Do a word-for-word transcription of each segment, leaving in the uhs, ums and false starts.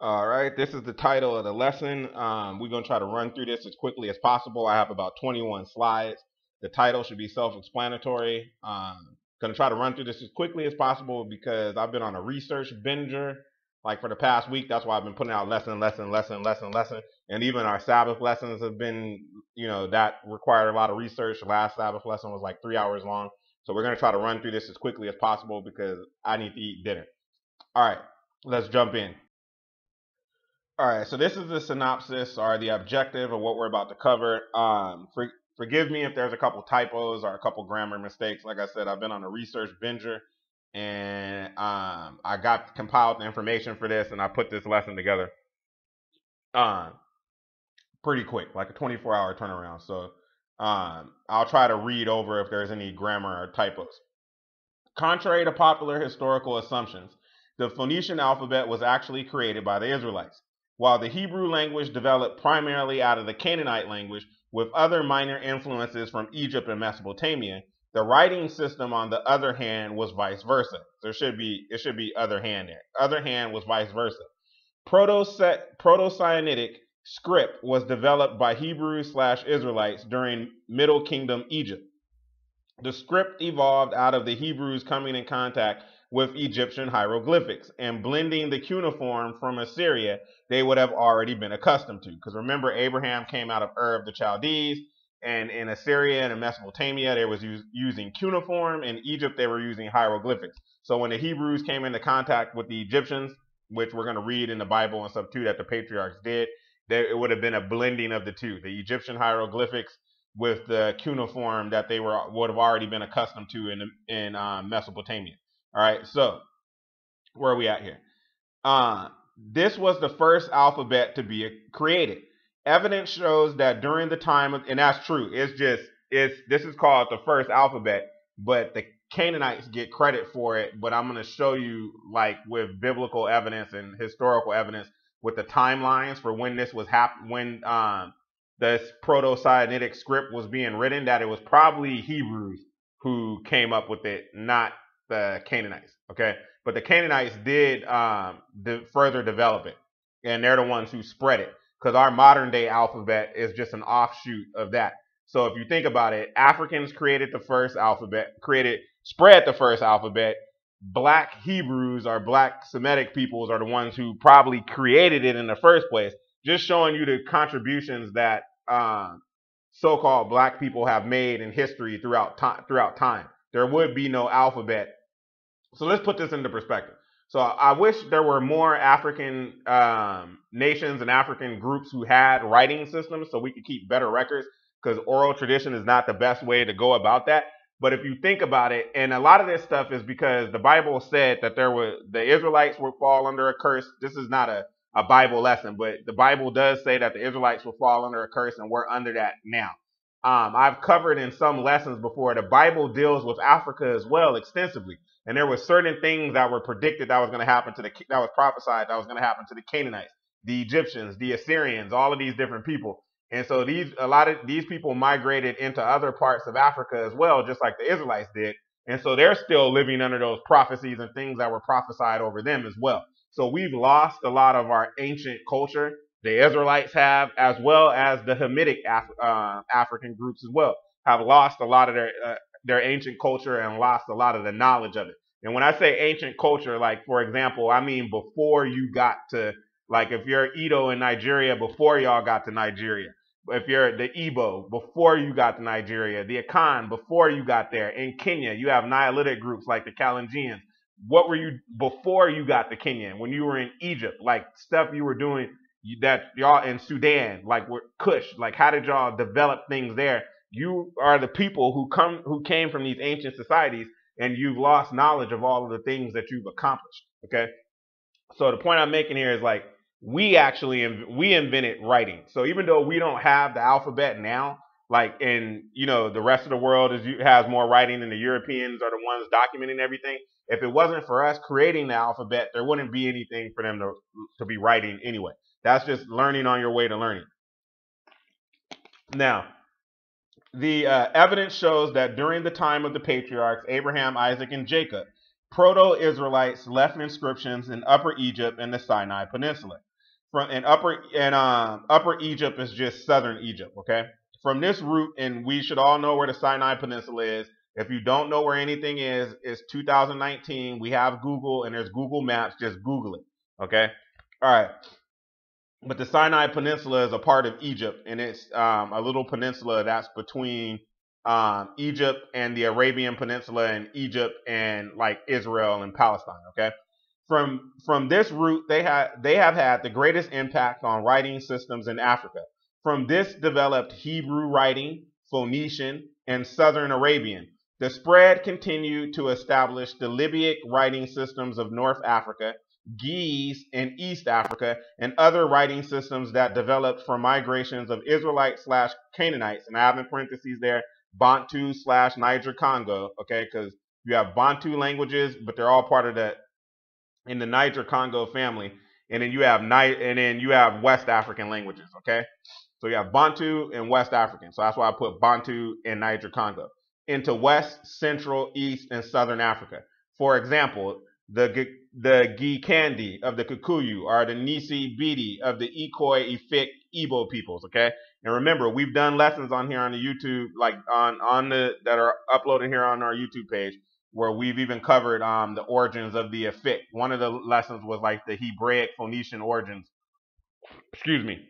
All right, this is the title of the lesson. Um, we're going to try to run through this as quickly as possible. I have about twenty-one slides. The title should be self-explanatory. Um, going to try to run through this as quickly as possible because I've been on a research binger like for the past week. That's why I've been putting out lesson, lesson, lesson, lesson, lesson. And even our Sabbath lessons have been, you know, that required a lot of research. The last Sabbath lesson was like three hours long. So we're going to try to run through this as quickly as possible because I need to eat dinner. All right, let's jump in. All right, so this is the synopsis or the objective of what we're about to cover. Um, for, forgive me if there's a couple typos or a couple grammar mistakes. Like I said, I've been on a research binger, and um, I got compiled the information for this, and I put this lesson together um, pretty quick, like a twenty-four hour turnaround. So um, I'll try to read over if there's any grammar or typos. Contrary to popular historical assumptions, the Phoenician alphabet was actually created by the Israelites, while the Hebrew language developed primarily out of the Canaanite language with other minor influences from Egypt and Mesopotamia. The writing system, on the other hand, was vice versa. There should be, it should be other hand there. Other hand was vice versa. Proto-Sinaitic script was developed by Hebrews slash Israelites during Middle Kingdom Egypt. The script evolved out of the Hebrews coming in contact with Egyptian hieroglyphics and blending the cuneiform from Assyria they would have already been accustomed to. Because remember, Abraham came out of Ur of the Chaldees, and in Assyria and in Mesopotamia, they was use, using cuneiform. In Egypt, they were using hieroglyphics. So when the Hebrews came into contact with the Egyptians, which we're going to read in the Bible and stuff too that the patriarchs did, they, it would have been a blending of the two, the Egyptian hieroglyphics with the cuneiform that they were would have already been accustomed to in, in uh, Mesopotamia. All right, so where are we at here? Uh, this was the first alphabet to be created. Evidence shows that during the time of, and that's true. It's just, it's this is called the first alphabet, but the Canaanites get credit for it. But I'm going to show you, like with biblical evidence and historical evidence, with the timelines for when this was happening, when um, this Proto-Sinaitic script was being written, that it was probably Hebrews who came up with it, not the Canaanites, okay? But the Canaanites did um, de further develop it, and they're the ones who spread it, because our modern day alphabet is just an offshoot of that. So if you think about it, Africans created the first alphabet, created, spread the first alphabet. Black Hebrews or Black Semitic peoples are the ones who probably created it in the first place, just showing you the contributions that uh, so-called Black people have made in history throughout, throughout time. There would be no alphabet. So let's put this into perspective. So I wish there were more African um, nations and African groups who had writing systems so we could keep better records, because oral tradition is not the best way to go about that. But if you think about it, and a lot of this stuff is because the Bible said that there were, the Israelites would fall under a curse. This is not a, a Bible lesson, but the Bible does say that the Israelites will fall under a curse, and we're under that now. Um, I've covered in some lessons before, the Bible deals with Africa as well extensively. And there were certain things that were predicted that was going to happen to the, that was prophesied that was going to happen to the Canaanites, the Egyptians, the Assyrians, all of these different people. And so these, a lot of these people migrated into other parts of Africa as well, just like the Israelites did. And so they're still living under those prophecies and things that were prophesied over them as well. So we've lost a lot of our ancient culture. The Israelites have, as well as the Hamitic Af uh, African groups as well, have lost a lot of their, uh, their ancient culture and lost a lot of the knowledge of it. And when I say ancient culture, like, for example, I mean before you got to, like, if you're Edo in Nigeria, before y'all got to Nigeria. If you're the Igbo, before you got to Nigeria. The Akan, before you got there. In Kenya, you have Nilotic groups like the Kalenjians. What were you before you got to Kenya? When you were in Egypt, like, stuff you were doing that y'all in Sudan, like with Kush, like how did y'all develop things there? You are the people who come who came from these ancient societies, and you've lost knowledge of all of the things that you've accomplished. Okay, so the point I'm making here is, like, we actually we invented writing. So even though we don't have the alphabet now, like, and you know the rest of the world is has more writing, and the Europeans are the ones documenting everything. If it wasn't for us creating the alphabet, there wouldn't be anything for them to to be writing anyway. That's just learning on your way to learning. Now, the uh, evidence shows that during the time of the patriarchs, Abraham, Isaac, and Jacob, Proto-Israelites left inscriptions in Upper Egypt and the Sinai Peninsula. From and Upper and um, Upper Egypt is just Southern Egypt. Okay. From this route, and we should all know where the Sinai Peninsula is. If you don't know where anything is, it's two thousand nineteen. We have Google, and there's Google Maps. Just Google it. Okay. All right. But the Sinai Peninsula is a part of Egypt, and it's um, a little peninsula that's between um, Egypt and the Arabian Peninsula, and Egypt and like Israel and Palestine. Okay. From from this route, they had they have had the greatest impact on writing systems in Africa. From this developed Hebrew writing, Phoenician, and Southern Arabian. The spread continued to establish the Libyc writing systems of North Africa, Ge'ez in East Africa, and other writing systems that developed from migrations of Israelites slash Canaanites. And I have in parentheses there Bantu slash Niger Congo, okay, because you have Bantu languages, but they're all part of the in the Niger Congo family, and then you have night, and then you have West African languages, okay. So you have Bantu and West African. So that's why I put Bantu and Niger Congo into West, Central, East, and Southern Africa. For example, the the Gĩcandĩ of the Kikuyu are the Nsibidi of the Ekoi, Efik, Igbo peoples. Okay, and remember, we've done lessons on here on the YouTube, like on on the that are uploaded here on our YouTube page, where we've even covered um the origins of the Efik. One of the lessons was like the Hebraic Phoenician origins. Excuse me.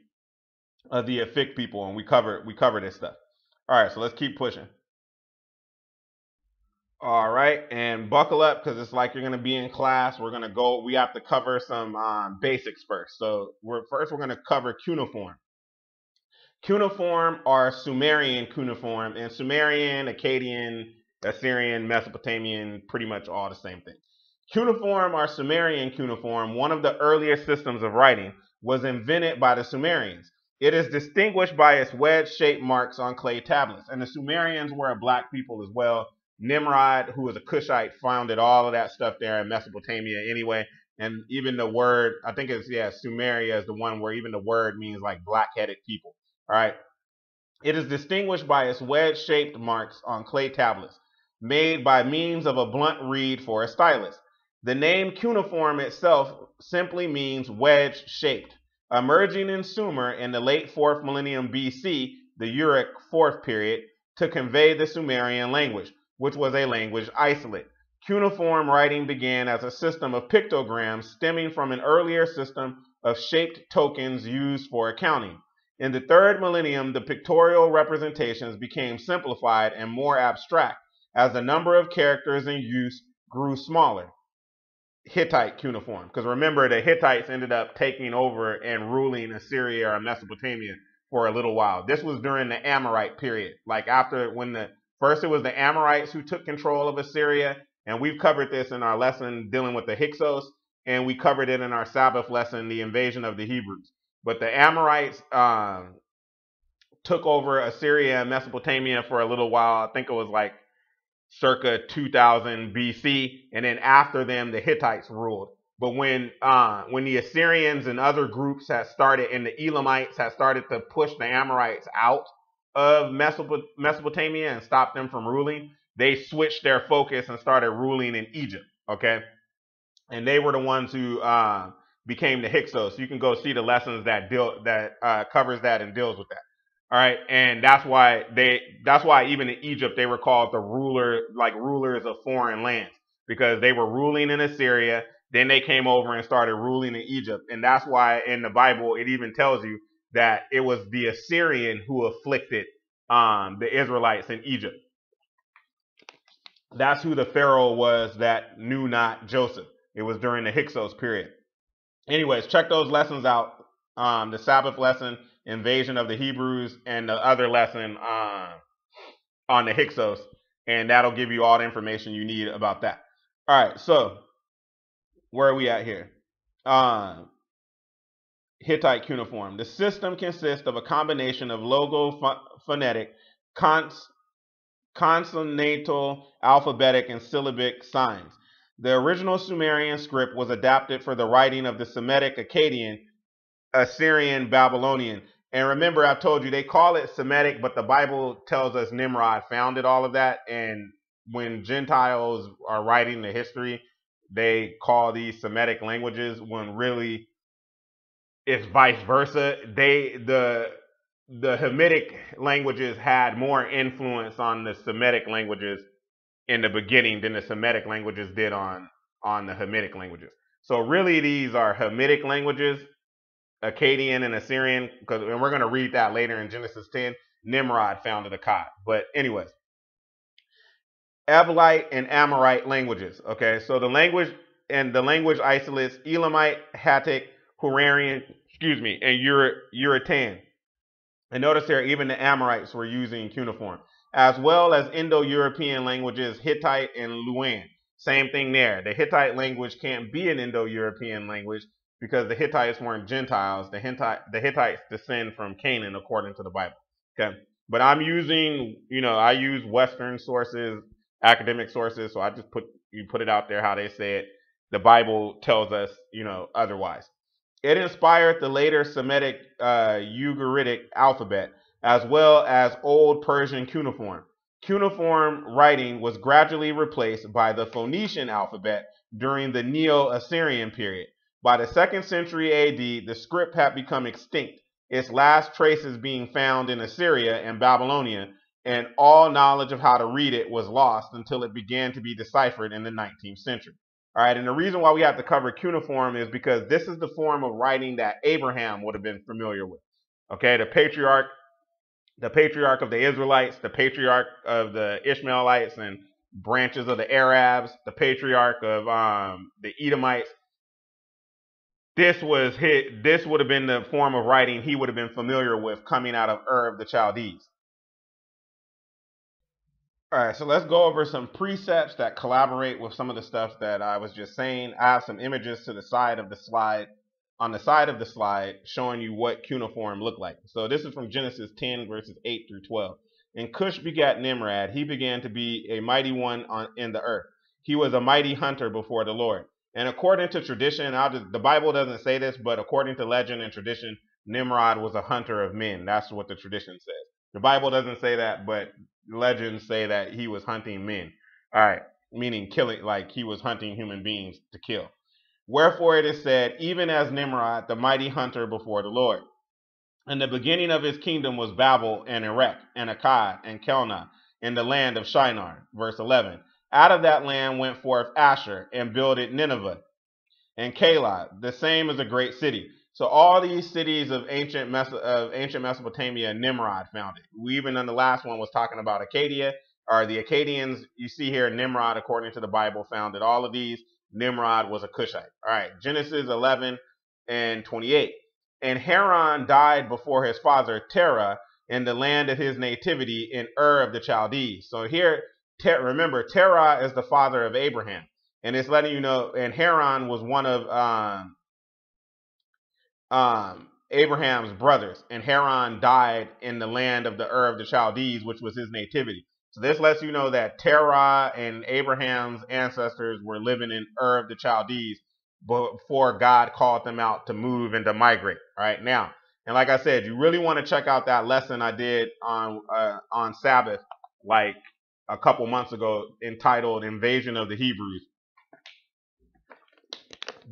Of the Efik people, and we cover we cover this stuff. All right, so let's keep pushing. All right, and buckle up, because it's like you're going to be in class. We're going to go. We have to cover some um, basics first. So we're first we're going to cover cuneiform. Cuneiform are Sumerian cuneiform, and Sumerian, Akkadian, Assyrian, Mesopotamian, pretty much all the same thing. Cuneiform are Sumerian cuneiform. One of the earliest systems of writing was invented by the Sumerians. It is distinguished by its wedge-shaped marks on clay tablets. And the Sumerians were a black people as well. Nimrod, who was a Cushite, founded all of that stuff there in Mesopotamia anyway. And even the word, I think it's, yeah, Sumeria is the one where even the word means like black-headed people. All right. It is distinguished by its wedge-shaped marks on clay tablets made by means of a blunt reed for a stylus. The name cuneiform itself simply means wedge-shaped. Emerging in Sumer in the late fourth millennium B C, the Uruk fourth period, to convey the Sumerian language, which was a language isolate. Cuneiform writing began as a system of pictograms stemming from an earlier system of shaped tokens used for accounting. In the third millennium, the pictorial representations became simplified and more abstract as the number of characters in use grew smaller. Hittite cuneiform, because remember the Hittites ended up taking over and ruling Assyria or Mesopotamia for a little while. This was during the Amorite period, like after when the first it was the Amorites who took control of Assyria, and we've covered this in our lesson dealing with the Hyksos, and we covered it in our Sabbath lesson, the invasion of the Hebrews. But the Amorites um, took over Assyria and Mesopotamia for a little while. I think it was like circa two thousand B C, and then after them the Hittites ruled. But when uh, when the Assyrians and other groups had started, and the Elamites had started to push the Amorites out of Mesop Mesopotamia and stop them from ruling, they switched their focus and started ruling in Egypt. Okay, and they were the ones who uh, became the Hyksos. So you can go see the lessons that deal that uh, covers that and deals with that. All right, and that's why they that's why even in Egypt they were called the ruler like rulers of foreign lands, because they were ruling in Assyria, then they came over and started ruling in Egypt. And that's why in the Bible it even tells you that it was the Assyrian who afflicted um the Israelites in Egypt. That's who the Pharaoh was that knew not Joseph. It was during the Hyksos period. Anyways, check those lessons out. Um the Sabbath lesson, invasion of the Hebrews, and the other lesson uh, on the Hyksos, and that'll give you all the information you need about that. All right, so where are we at here? Uh, Hittite cuneiform. The system consists of a combination of logo phonetic, cons consonantal, alphabetic, and syllabic signs. The original Sumerian script was adapted for the writing of the Semitic, Akkadian, Assyrian, Babylonian. And remember, I've told you, they call it Semitic, but the Bible tells us Nimrod founded all of that. And when Gentiles are writing the history they call these Semitic languages, when really it's vice versa. They the the Hamitic languages had more influence on the Semitic languages in the beginning than the Semitic languages did on on the Hamitic languages. So really, these are Hamitic languages, Akkadian and Assyrian, because and we're going to read that later in Genesis ten. Nimrod founded Akkad. But anyways, Evelite and Amorite languages. Okay, so the language and the language isolates Elamite, Hattic, Hurarian, excuse me, and Ur Uratan. And notice here, even the Amorites were using cuneiform, as well as Indo-European languages, Hittite and Luan. Same thing there. The Hittite language can't be an Indo-European language because the Hittites weren't Gentiles. The Hittite, the Hittites descend from Canaan according to the Bible. Okay, but I'm using, you know, I use Western sources, academic sources, so I just put you put it out there how they say it. The Bible tells us, you know, otherwise. It inspired the later Semitic uh, Ugaritic alphabet, as well as Old Persian cuneiform. Cuneiform writing was gradually replaced by the Phoenician alphabet during the Neo-Assyrian period. By the second century A D, the script had become extinct, its last traces being found in Assyria and Babylonia, and all knowledge of how to read it was lost until it began to be deciphered in the nineteenth century. All right, and the reason why we have to cover cuneiform is because this is the form of writing that Abraham would have been familiar with. Okay, the patriarch, the patriarch of the Israelites, the patriarch of the Ishmaelites and branches of the Arabs, the patriarch of um, the Edomites. This was his, this would have been the form of writing he would have been familiar with coming out of Ur of the Chaldees. All right, so let's go over some precepts that collaborate with some of the stuff that I was just saying. I have some images to the side of the slide, on the side of the slide, showing you what cuneiform looked like. So this is from Genesis ten, verses eight through twelve. And Cush begat Nimrod. He began to be a mighty one on, in the earth. He was a mighty hunter before the Lord. And according to tradition, I'll just, the Bible doesn't say this, but according to legend and tradition, Nimrod was a hunter of men. That's what the tradition says. The Bible doesn't say that, but legends say that he was hunting men. All right, meaning killing, like he was hunting human beings to kill. Wherefore it is said, even as Nimrod, the mighty hunter before the Lord. And the beginning of his kingdom was Babel and Erech and Akkad and Kelna in the land of Shinar. Verse eleven. Out of that land went forth Asher and builded Nineveh and Calah, the same as a great city. So all these cities of ancient, Meso of ancient Mesopotamia, Nimrod founded. We even in the last one was talking about Akkadia, or the Akkadians. You see here, Nimrod, according to the Bible, founded all of these. Nimrod was a Cushite. All right, Genesis eleven and twenty-eight. And Haran died before his father Terah in the land of his nativity in Ur of the Chaldees. So here, ter remember, Terah is the father of Abraham. And it's letting you know, and Haran was one of... Um, Um, Abraham's brothers, and Haran died in the land of the Ur of the Chaldees, which was his nativity. So this lets you know that Terah and Abraham's ancestors were living in Ur of the Chaldees before God called them out to move and to migrate. All right, now, and like I said, you really want to check out that lesson I did on uh, on Sabbath, like a couple months ago, entitled "Invasion of the Hebrews."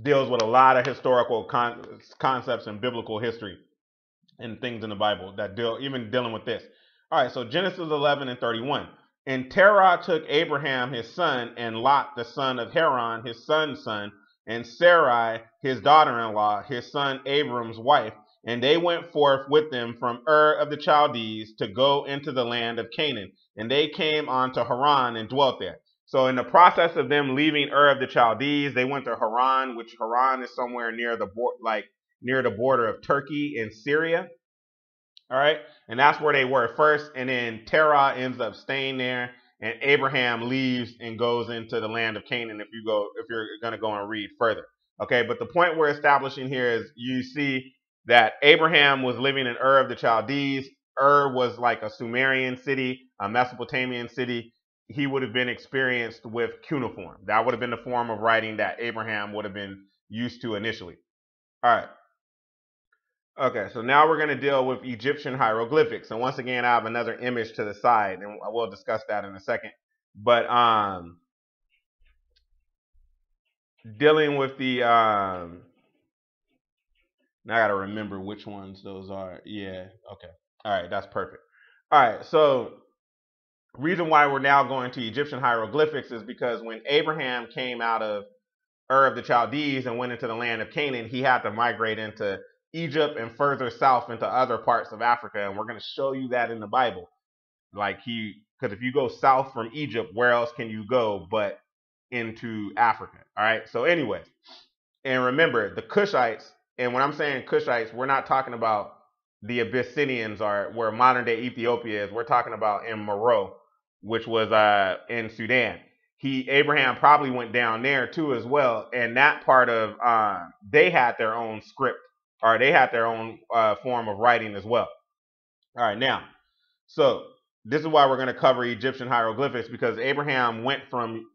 Deals with a lot of historical con concepts and biblical history and things in the Bible that deal, even dealing with this. All right, so Genesis eleven and thirty-one. And Terah took Abraham his son, and Lot the son of Haran his son's son, and Sarai his daughter-in-law, his son Abram's wife, and they went forth with them from Ur of the Chaldees to go into the land of Canaan. And they came on to Haran and dwelt there. So in the process of them leaving Ur of the Chaldees, they went to Haran, which Haran is somewhere near the like near the border of Turkey and Syria. All right, and that's where they were first. And then Terah ends up staying there, and Abraham leaves and goes into the land of Canaan. If you go, if you're gonna go and read further, okay. But the point we're establishing here is you see that Abraham was living in Ur of the Chaldees. Ur was like a Sumerian city, a Mesopotamian city. He would have been experienced with cuneiform. That would have been the form of writing that Abraham would have been used to initially. All right. Okay, so now we're going to deal with Egyptian hieroglyphics. And once again, I have another image to the side, and we'll discuss that in a second. But um, dealing with the um now I gotta remember which ones those are. Yeah, okay. All right, that's perfect. All right, so reason why we're now going to Egyptian hieroglyphics is because when Abraham came out of Ur of the Chaldees and went into the land of Canaan, he had to migrate into Egypt and further south into other parts of Africa, and we're going to show you that in the Bible. Like he, because if you go south from Egypt, where else can you go but into Africa? All right. So anyway, and remember the Cushites, and when I'm saying Cushites, we're not talking about the Abyssinians are where modern day Ethiopia is. We're talking about in Moro, which was uh, in Sudan. He Abraham probably went down there too as well, and that part of uh, they had their own script, or they had their own uh, form of writing as well. All right, now, so this is why we're going to cover Egyptian hieroglyphics, because Abraham went from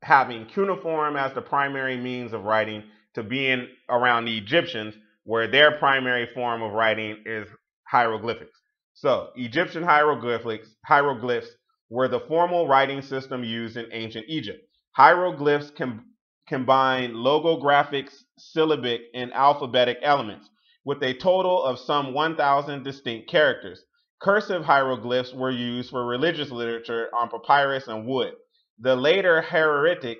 having cuneiform as the primary means of writing to being around the Egyptians, where their primary form of writing is hieroglyphics. So Egyptian hieroglyphics, hieroglyphs. were the formal writing system used in ancient Egypt. Hieroglyphs com combine logographic, syllabic, and alphabetic elements with a total of some one thousand distinct characters. Cursive hieroglyphs were used for religious literature on papyrus and wood. The later Haratic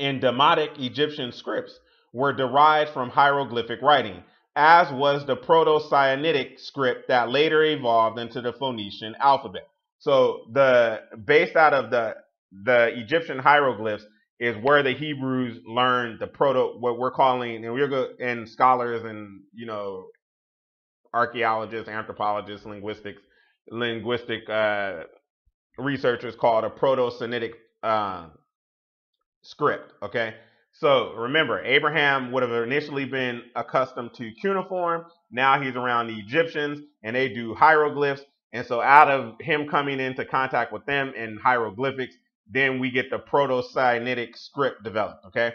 and Demotic Egyptian scripts were derived from hieroglyphic writing, as was the Proto-Sinaitic script that later evolved into the Phoenician alphabet. So the based out of the the Egyptian hieroglyphs is where the Hebrews learned the proto what we're calling and we're go and scholars and you know archaeologists, anthropologists, linguistics, linguistic uh, researchers call it a Proto-Sinaitic uh, script. Okay, so remember Abraham would have initially been accustomed to cuneiform. Now he's around the Egyptians and they do hieroglyphs. And so out of him coming into contact with them in hieroglyphics, then we get the Proto-Sinaitic script developed, okay?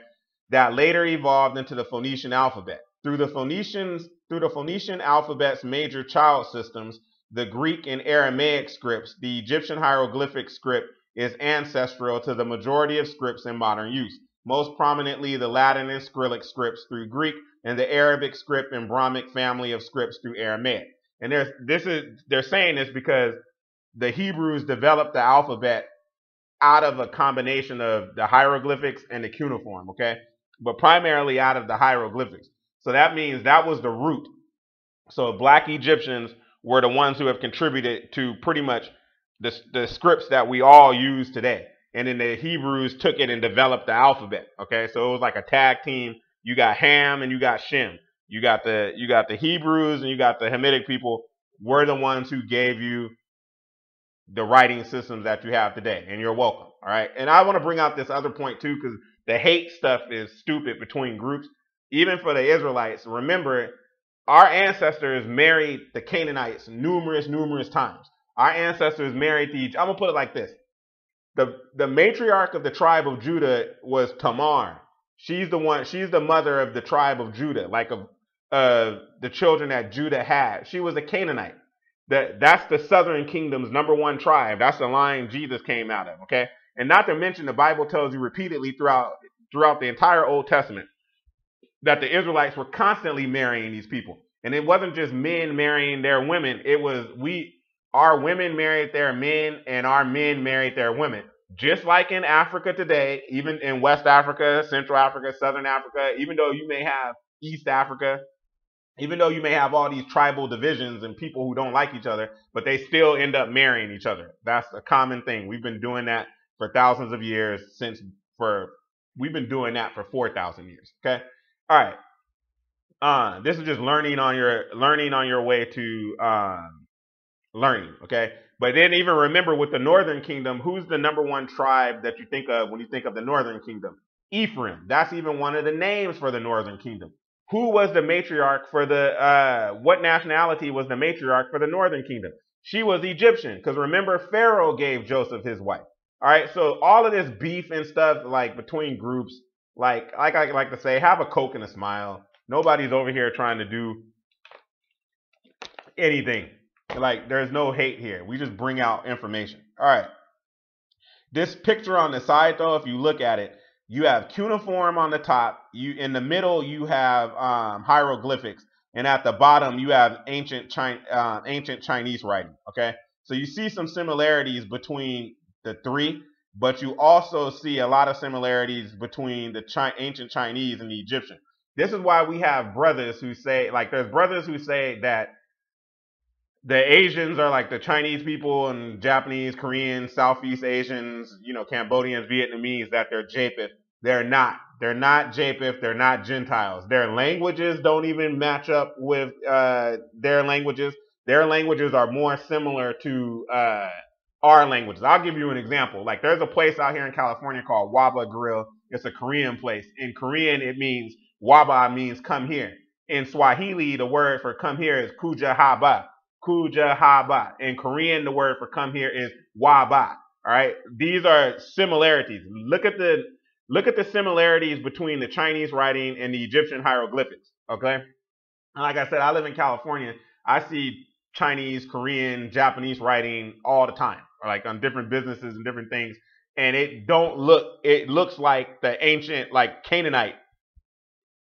That later evolved into the Phoenician alphabet. Through the Phoenicians, through the Phoenician alphabet's major child systems, the Greek and Aramaic scripts, the Egyptian hieroglyphic script is ancestral to the majority of scripts in modern use. Most prominently, the Latin and Cyrillic scripts through Greek and the Arabic script and Brahmic family of scripts through Aramaic. And there's, this is, they're saying this because the Hebrews developed the alphabet out of a combination of the hieroglyphics and the cuneiform, okay? But primarily out of the hieroglyphics. So that means that was the root. So Black Egyptians were the ones who have contributed to pretty much the, the scripts that we all use today. And then the Hebrews took it and developed the alphabet, okay? So it was like a tag team. You got Ham and you got Shem. You got the you got the Hebrews and you got the Hamitic people were the ones who gave you the writing systems that you have today. And you're welcome. All right. And I want to bring out this other point, too, because the hate stuff is stupid between groups, even for the Israelites. Remember, our ancestors married the Canaanites numerous, numerous times. Our ancestors married the I'm going to put it like this. The, the matriarch of the tribe of Judah was Tamar. She's the one. She's the mother of the tribe of Judah, like of Uh, the children that Judah had. She was a Canaanite. That that's the Southern Kingdom's number one tribe. That's the line Jesus came out of. Okay, and not to mention the Bible tells you repeatedly throughout throughout the entire Old Testament that the Israelites were constantly marrying these people, and it wasn't just men marrying their women. It was we our women married their men, and our men married their women. Just like in Africa today, even in West Africa, Central Africa, Southern Africa, even though you may have East Africa. Even though you may have all these tribal divisions and people who don't like each other, but they still end up marrying each other. That's a common thing. We've been doing that for thousands of years since for we've been doing that for four thousand years. OK. All right. Uh, this is just learning on your learning on your way to uh, learning. OK. But then even remember with the Northern Kingdom, who's the number one tribe that you think of when you think of the Northern Kingdom? Ephraim. That's even one of the names for the Northern Kingdom. Who was the matriarch for the, uh, what nationality was the matriarch for the Northern Kingdom? She was Egyptian, because remember Pharaoh gave Joseph his wife. All right, so all of this beef and stuff like between groups, like, like I like to say, have a Coke and a smile. Nobody's over here trying to do anything. Like, there's no hate here. We just bring out information. All right. This picture on the side, though, if you look at it, you have cuneiform on the top. You in the middle, you have um, hieroglyphics, and at the bottom, you have ancient Chin- uh, ancient Chinese writing. Okay, so you see some similarities between the three, but you also see a lot of similarities between the Chi- ancient Chinese and the Egyptian. This is why we have brothers who say, like, there's brothers who say that the Asians are like the Chinese people and Japanese, Koreans, Southeast Asians, you know, Cambodians, Vietnamese, that they're Japeth. They're not. They're not Japeth. They're not Gentiles. Their languages don't even match up with uh, their languages. Their languages are more similar to uh, our languages. I'll give you an example. Like, there's a place out here in California called Waba Grill. It's a Korean place. In Korean, it means, Waba means come here. In Swahili, the word for come here is kuja haba. Kuja haba. In Korean, the word for come here is waba. All right. These are similarities. Look at the look at the similarities between the Chinese writing and the Egyptian hieroglyphics. Okay. And like I said, I live in California. I see Chinese, Korean, Japanese writing all the time, like on different businesses and different things. And it don't look. It looks like the ancient, like Canaanite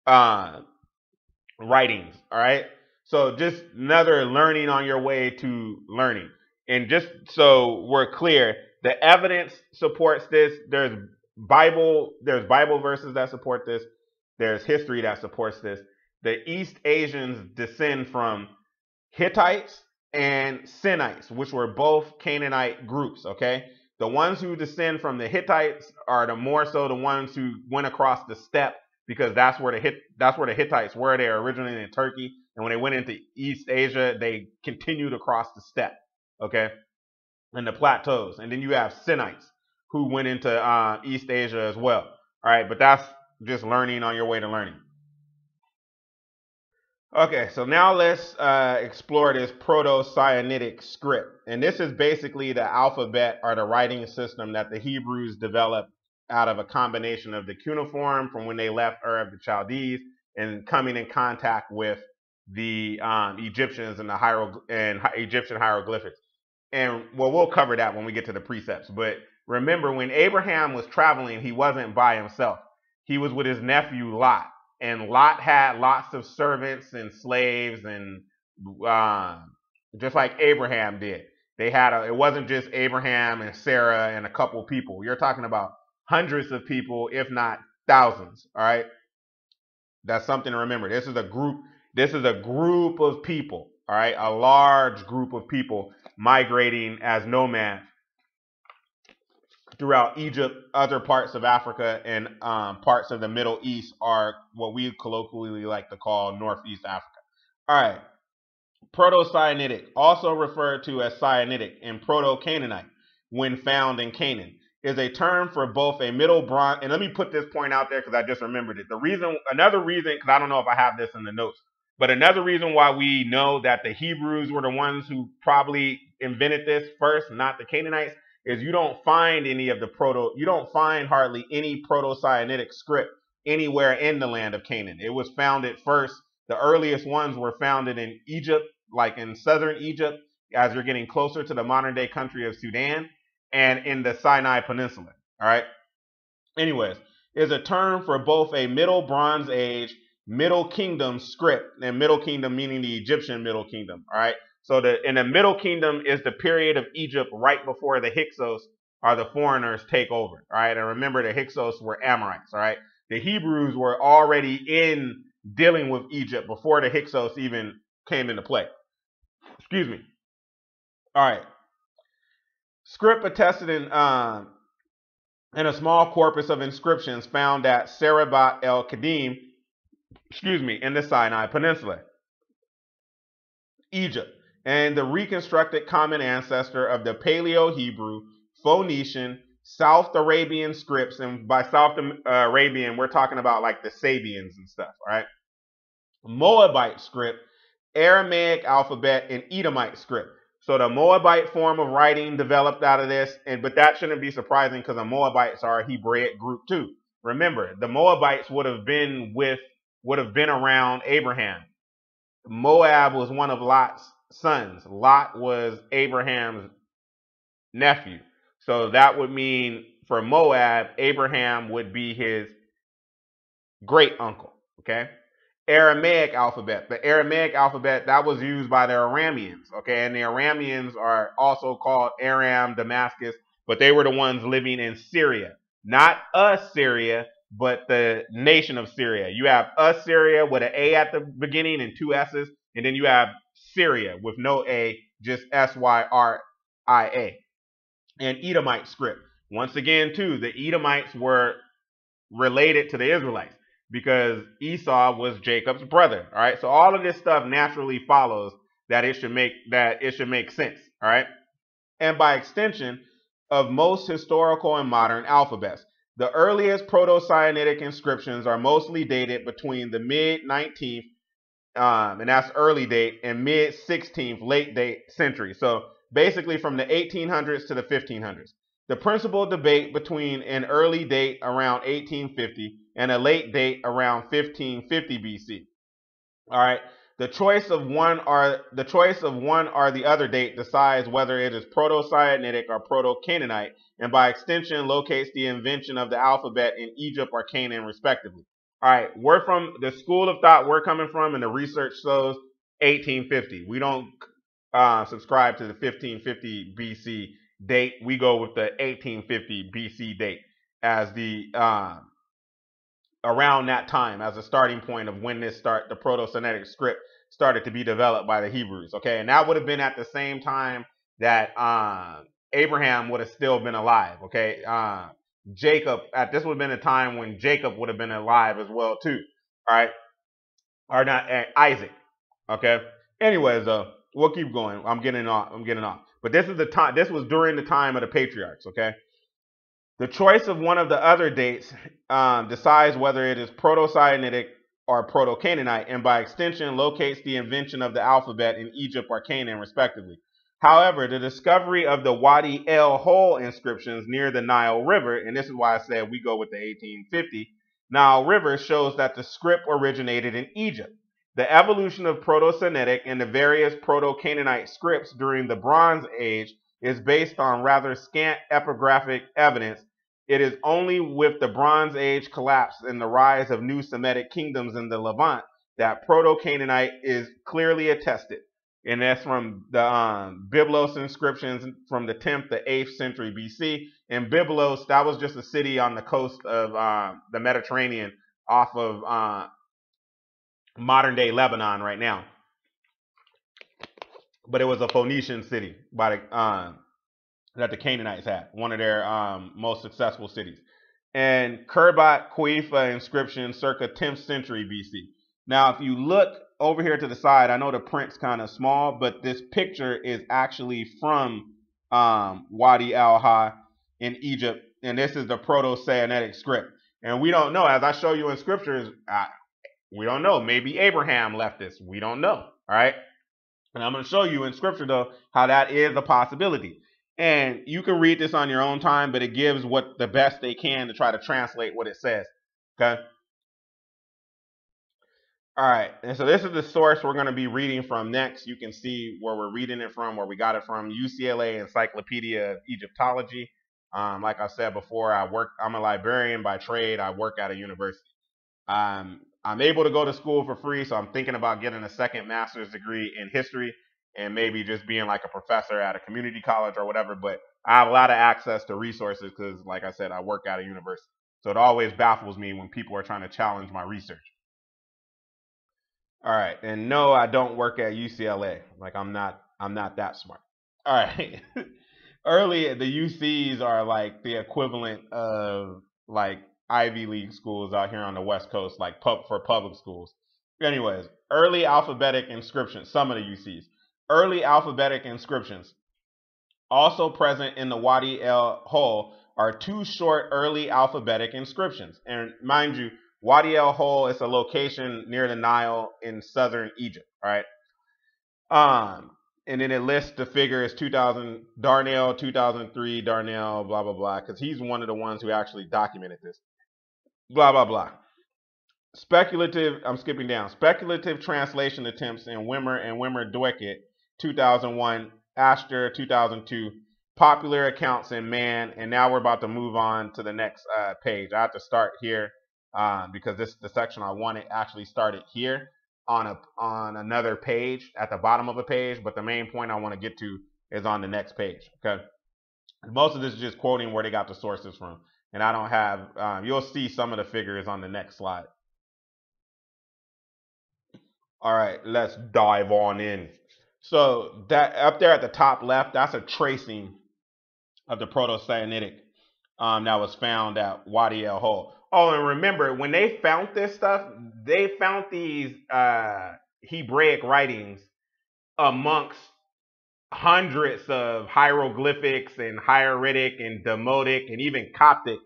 uh, writings. All right. So just another learning on your way to learning. And just so we're clear, the evidence supports this. There's Bible, there's Bible verses that support this. There's history that supports this. The East Asians descend from Hittites and Sinites, which were both Canaanite groups, okay? The ones who descend from the Hittites are the more so the ones who went across the steppe, because that's where the Hit, that's where the Hittites were. They were originally in Turkey. And when they went into East Asia, they continued across the steppe, okay, and the plateaus. And then you have Sinites who went into uh, East Asia as well. All right, but that's just learning on your way to learning. Okay, so now let's uh, explore this Proto-Sinaitic script. And this is basically the alphabet or the writing system that the Hebrews developed out of a combination of the cuneiform from when they left Ur of the Chaldees and coming in contact with the um, Egyptians and the hierog and Egyptian hieroglyphics. And well, we'll cover that when we get to the precepts. But remember, when Abraham was traveling, he wasn't by himself. He was with his nephew Lot. And Lot had lots of servants and slaves, and uh, just like Abraham did. They had a, it wasn't just Abraham and Sarah and a couple people. You're talking about hundreds of people, if not thousands. All right. That's something to remember. This is a group. This is a group of people, all right, a large group of people migrating as nomads throughout Egypt, other parts of Africa, and um, parts of the Middle East are what we colloquially like to call Northeast Africa. All right, Proto-Sinaitic, also referred to as Sinaitic and Proto-Canaanite when found in Canaan, is a term for both a Middle Bronze, and let me put this point out there because I just remembered it. The reason, another reason, because I don't know if I have this in the notes, but another reason why we know that the Hebrews were the ones who probably invented this first, not the Canaanites, is you don't find any of the proto, you don't find hardly any Proto-Sinaitic script anywhere in the land of Canaan. It was founded first. The earliest ones were founded in Egypt, like in southern Egypt, as you're getting closer to the modern day country of Sudan, and in the Sinai Peninsula. All right. Anyways, is a term for both a Middle Bronze Age, Middle Kingdom script, and Middle Kingdom meaning the Egyptian Middle Kingdom. All right. So the in the Middle Kingdom is the period of Egypt right before the Hyksos or the foreigners take over. All right. And remember, the Hyksos were Amorites. All right. The Hebrews were already in dealing with Egypt before the Hyksos even came into play. Excuse me. All right. Script attested in, um, in a small corpus of inscriptions found at Serabat el-Qadim, excuse me, in the Sinai Peninsula, Egypt, and the reconstructed common ancestor of the Paleo-Hebrew, Phoenician, South Arabian scripts, and by South Arabian, we're talking about like the Sabians and stuff, all right? Moabite script, Aramaic alphabet, and Edomite script. So the Moabite form of writing developed out of this, and but that shouldn't be surprising because the Moabites are a Hebraic group too. Remember, the Moabites would have been with, would have been around Abraham. Moab was one of Lot's sons. Lot was Abraham's nephew. So that would mean from Moab, Abraham would be his great uncle, okay? Aramaic alphabet. The Aramaic alphabet, that was used by the Arameans, okay? And the Arameans are also called Aram, Damascus, but they were the ones living in Syria. Not Assyria, but the nation of Syria. You have Assyria with an A at the beginning and two S's, and then you have Syria with no A, just S Y R I A. And Edomite script. Once again, too, the Edomites were related to the Israelites because Esau was Jacob's brother. All right. So all of this stuff naturally follows that it should make that it should make sense. All right. And by extension of most historical and modern alphabets, the earliest Proto-Sinaitic inscriptions are mostly dated between the mid nineteenth um, and that's early date and mid sixteenth late date century. So basically from the eighteen hundreds to the fifteen hundreds. The principal debate between an early date around eighteen fifty and a late date around fifteen fifty B C. All right. The choice of one or the choice of one or the other date decides whether it is Proto-Sinaitic or Proto-Canaanite, and by extension locates the invention of the alphabet in Egypt or Canaan, respectively. All right, we're from the school of thought we're coming from, and the research shows eighteen fifty. We don't uh, subscribe to the fifteen fifty B C date. We go with the eighteen fifty B C date as the uh, around that time as a starting point of when this start the Proto-Sinaitic script started to be developed by the Hebrews. Okay, and that would have been at the same time that uh, Abraham would have still been alive. Okay, uh, Jacob at this would have been a time when Jacob would have been alive as well too. All right, or not uh, Isaac. Okay. Anyways, though, we'll keep going. I'm getting off. I'm getting off. But this is the time, this was during the time of the patriarchs, okay? The choice of one of the other dates um, decides whether it is Proto-Sinaitic or Proto-Canaanite, and by extension locates the invention of the alphabet in Egypt or Canaan, respectively. However, the discovery of the Wadi el-Hol inscriptions near the Nile River, and this is why I said we go with the eighteen fifty, Nile River shows that the script originated in Egypt. The evolution of Proto-Sinaitic and the various Proto-Canaanite scripts during the Bronze Age is based on rather scant epigraphic evidence. It is only with the Bronze Age collapse and the rise of new Semitic kingdoms in the Levant that Proto-Canaanite is clearly attested. And that's from the um, Byblos inscriptions from the tenth to eighth century B C. And Byblos, that was just a city on the coast of uh, the Mediterranean off of Uh, modern day Lebanon right now, but it was a Phoenician city by the um that the Canaanites had, one of their um most successful cities. And Kerbat Kuifa inscription circa tenth century B C. Now if you look over here to the side, I know the print's kind of small, but this picture is actually from um Wadi al-Hol in Egypt, and this is the Proto-Sinaitic script. And we don't know, as I show you in scriptures, I, we don't know. Maybe Abraham left this. We don't know. All right. And I'm going to show you in scripture, though, how that is a possibility. And you can read this on your own time, but it gives what the best they can to try to translate what it says. Okay. All right. And so this is the source we're going to be reading from next. You can see where we're reading it from, where we got it from. U C L A Encyclopedia of Egyptology. Um, like I said before, I work. I'm a librarian by trade. I work at a university. Um, I'm able to go to school for free, so I'm thinking about getting a second master's degree in history and maybe just being like a professor at a community college or whatever. But I have a lot of access to resources because, like I said, I work at a university. So it always baffles me when people are trying to challenge my research. All right. And no, I don't work at U C L A. Like I'm not I'm not that smart. All right. Early, the U Cs are like the equivalent of like Ivy League schools out here on the West Coast, like pub for public schools. Anyways, early alphabetic inscriptions, some of the U Cs. Early alphabetic inscriptions also present in the Wadi el-Hol are two short early alphabetic inscriptions. And mind you, Wadi el-Hol is a location near the Nile in southern Egypt, right? Um, and then it lists the figures two thousand, Darnell, two thousand three, Darnell, blah, blah, blah, because he's one of the ones who actually documented this. Blah, blah, blah. Speculative, I'm skipping down. Speculative translation attempts in Wimmer and Wimmer Dwekit, two thousand one, Astor, two thousand two, popular accounts in man. And now we're about to move on to the next uh, page. I have to start here um, because this the section I wanted actually started here on a on another page at the bottom of a page. But the main point I want to get to is on the next page. Okay. Most of this is just quoting where they got the sources from. And I don't have, um, you'll see some of the figures on the next slide. All right, let's dive on in. So that up there at the top left, that's a tracing of the Proto-Sinaitic um, that was found at Wadi el-Hol. Oh, and remember, when they found this stuff, they found these uh, Hebraic writings amongst hundreds of hieroglyphics and hieratic and demotic and even Coptic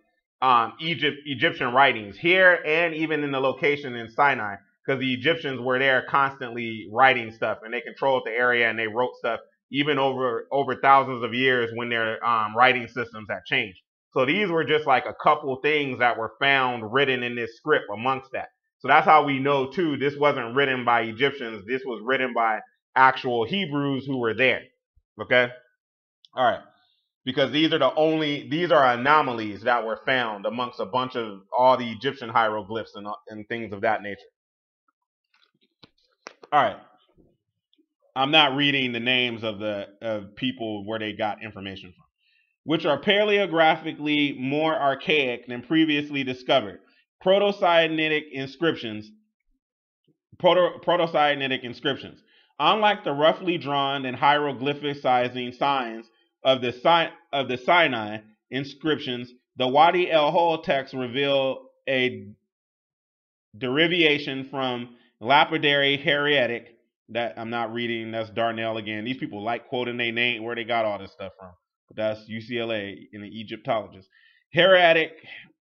um, Egypt, Egyptian writings here and even in the location in Sinai, because the Egyptians were there constantly writing stuff and they controlled the area and they wrote stuff even over over thousands of years when their um, writing systems had changed. So these were just like a couple things that were found written in this script amongst that. So that's how we know too, this wasn't written by Egyptians. This was written by actual Hebrews who were there. Okay. All right. Because these are the only, these are anomalies that were found amongst a bunch of all the Egyptian hieroglyphs and, and things of that nature. All right. I'm not reading the names of the of people where they got information from, which are paleographically more archaic than previously discovered. Proto-Sinaitic inscriptions, proto, Proto-Sinaitic inscriptions. Unlike the roughly drawn and hieroglyphicizing signs of the, si of the Sinai inscriptions, the Wadi el-Hol texts reveal a derivation from lapidary hieratic that I'm not reading. That's Darnell again. These people like quoting their name where they got all this stuff from. But that's U C L A and the Egyptologists. Hieratic,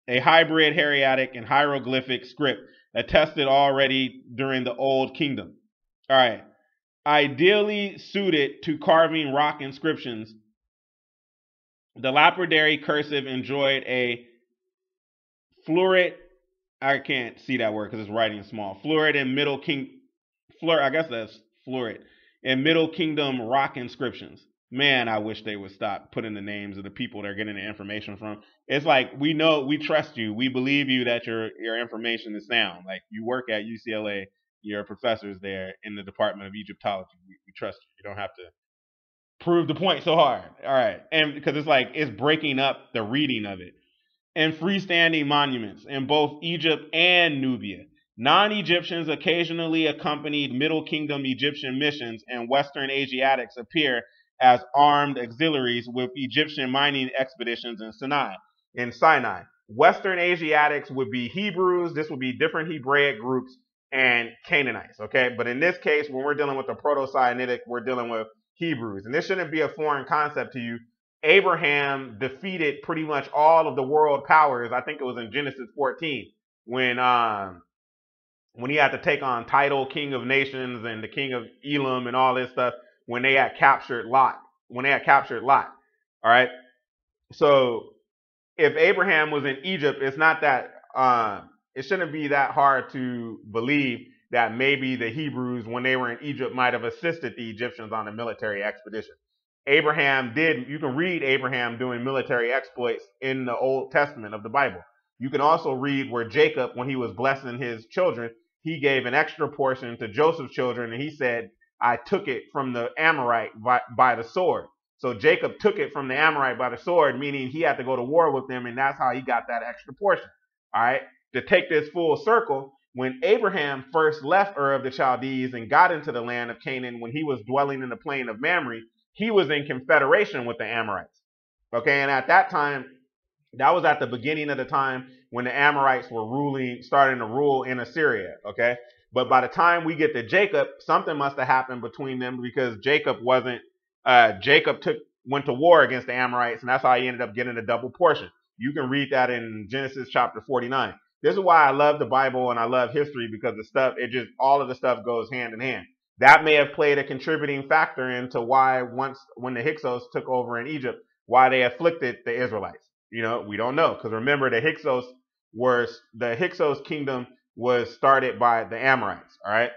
a hybrid hieratic and hieroglyphic script attested already during the Old Kingdom. All right. Ideally suited to carving rock inscriptions, the lapidary cursive enjoyed a florid, I can't see that word because it's writing small, florid and middle king, florid, I guess that's florid, and middle kingdom rock inscriptions. Man, I wish they would stop putting the names of the people they're getting the information from. It's like, we know, we trust you, we believe you that your, your information is sound. Like, you work at U C L A. Your professors there in the Department of Egyptology. We, we trust you. You don't have to prove the point so hard. All right. And because it's like it's breaking up the reading of it. And freestanding monuments in both Egypt and Nubia. Non-Egyptians occasionally accompanied Middle Kingdom Egyptian missions and Western Asiatics appear as armed auxiliaries with Egyptian mining expeditions in Sinai. In Sinai. Western Asiatics would be Hebrews. This would be different Hebraic groups. And Canaanites, okay? But in this case, when we're dealing with the Proto-Sinaitic, we're dealing with Hebrews. And this shouldn't be a foreign concept to you. Abraham defeated pretty much all of the world powers. I think it was in Genesis fourteen when um, when he had to take on title, king of nations, and the king of Elam and all this stuff when they had captured Lot, when they had captured Lot, all right? So if Abraham was in Egypt, it's not that... Uh, It shouldn't be that hard to believe that maybe the Hebrews, when they were in Egypt, might have assisted the Egyptians on a military expedition. Abraham did. You can read Abraham doing military exploits in the Old Testament of the Bible. You can also read where Jacob, when he was blessing his children, he gave an extra portion to Joseph's children. And he said, I took it from the Amorite by, by the sword. So Jacob took it from the Amorite by the sword, meaning he had to go to war with them. And that's how he got that extra portion. All right. To take this full circle, when Abraham first left Ur of the Chaldees and got into the land of Canaan, when he was dwelling in the plain of Mamre, he was in confederation with the Amorites. Okay, and at that time, that was at the beginning of the time when the Amorites were ruling, starting to rule in Assyria. Okay, but by the time we get to Jacob, something must have happened between them because Jacob wasn't. Uh, Jacob took went to war against the Amorites, and that's how he ended up getting a double portion. You can read that in Genesis chapter forty-nine. This is why I love the Bible and I love history because the stuff, it just, all of the stuff goes hand in hand. That may have played a contributing factor into why once, when the Hyksos took over in Egypt, why they afflicted the Israelites. You know, we don't know. Because remember, the Hyksos were, the Hyksos kingdom was started by the Amorites, all right?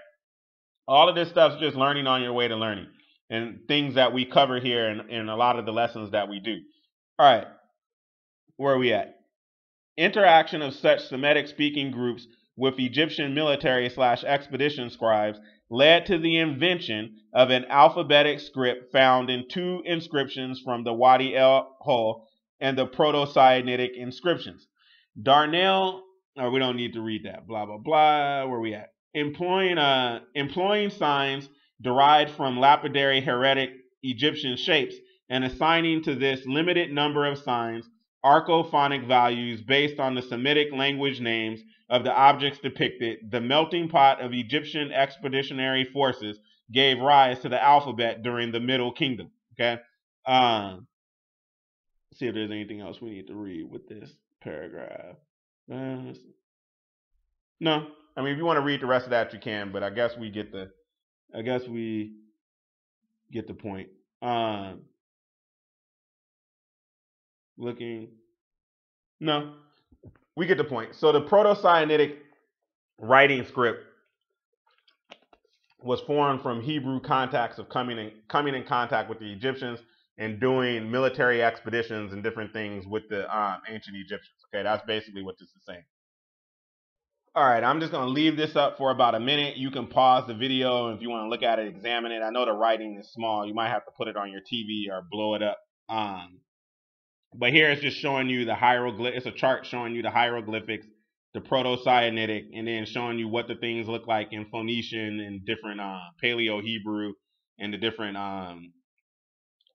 All of this stuff's just learning on your way to learning. and things that we cover here in, in a lot of the lessons that we do. All right, where are we at? Interaction of such Semitic-speaking groups with Egyptian military slash expedition scribes led to the invention of an alphabetic script found in two inscriptions from the Wadi el-Hol and the Proto-Sinaitic inscriptions. Darnell, oh, we don't need to read that, blah, blah, blah, where are we at? Employing, uh, employing signs derived from lapidary heretic Egyptian shapes and assigning to this limited number of signs archophonic values based on the Semitic language names of the objects depicted, the melting pot of Egyptian expeditionary forces gave rise to the alphabet during the Middle Kingdom. Okay. Um, let's see if there's anything else we need to read with this paragraph. Uh, no, I mean, if you want to read the rest of that, you can, but I guess we get the, I guess we get the point. Um, Looking, no, we get the point. So the Proto-Sinaitic writing script was formed from Hebrew contacts of coming in, coming in contact with the Egyptians and doing military expeditions and different things with the um, ancient Egyptians. Okay, that's basically what this is saying. All right, I'm just gonna leave this up for about a minute. You can pause the video if you want to look at it, examine it. I know the writing is small. You might have to put it on your T V or blow it up. Um, But here it's just showing you the hieroglyph. It's a chart showing you the hieroglyphics, the Proto-Sinaitic, and then showing you what the things look like in Phoenician and different uh, Paleo-Hebrew and the different um,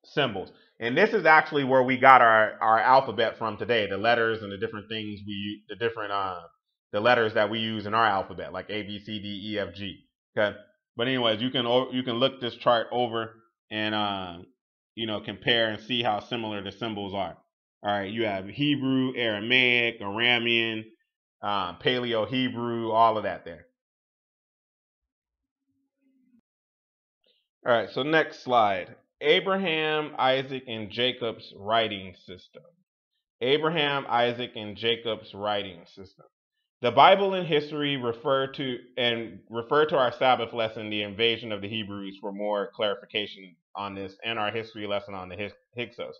symbols. And this is actually where we got our our alphabet from today, the letters and the different things we the different uh, the letters that we use in our alphabet, like A, B, C, D, E, F, G. Okay. But anyways, you can you can look this chart over and uh, you know, compare and see how similar the symbols are. All right, you have Hebrew, Aramaic, Aramean, uh, Paleo-Hebrew, all of that there. All right, so next slide. Abraham, Isaac, and Jacob's writing system. Abraham, Isaac, and Jacob's writing system. The Bible and history refer to and refer to our Sabbath lesson, the invasion of the Hebrews, for more clarification on this, and our history lesson on the Hyksos.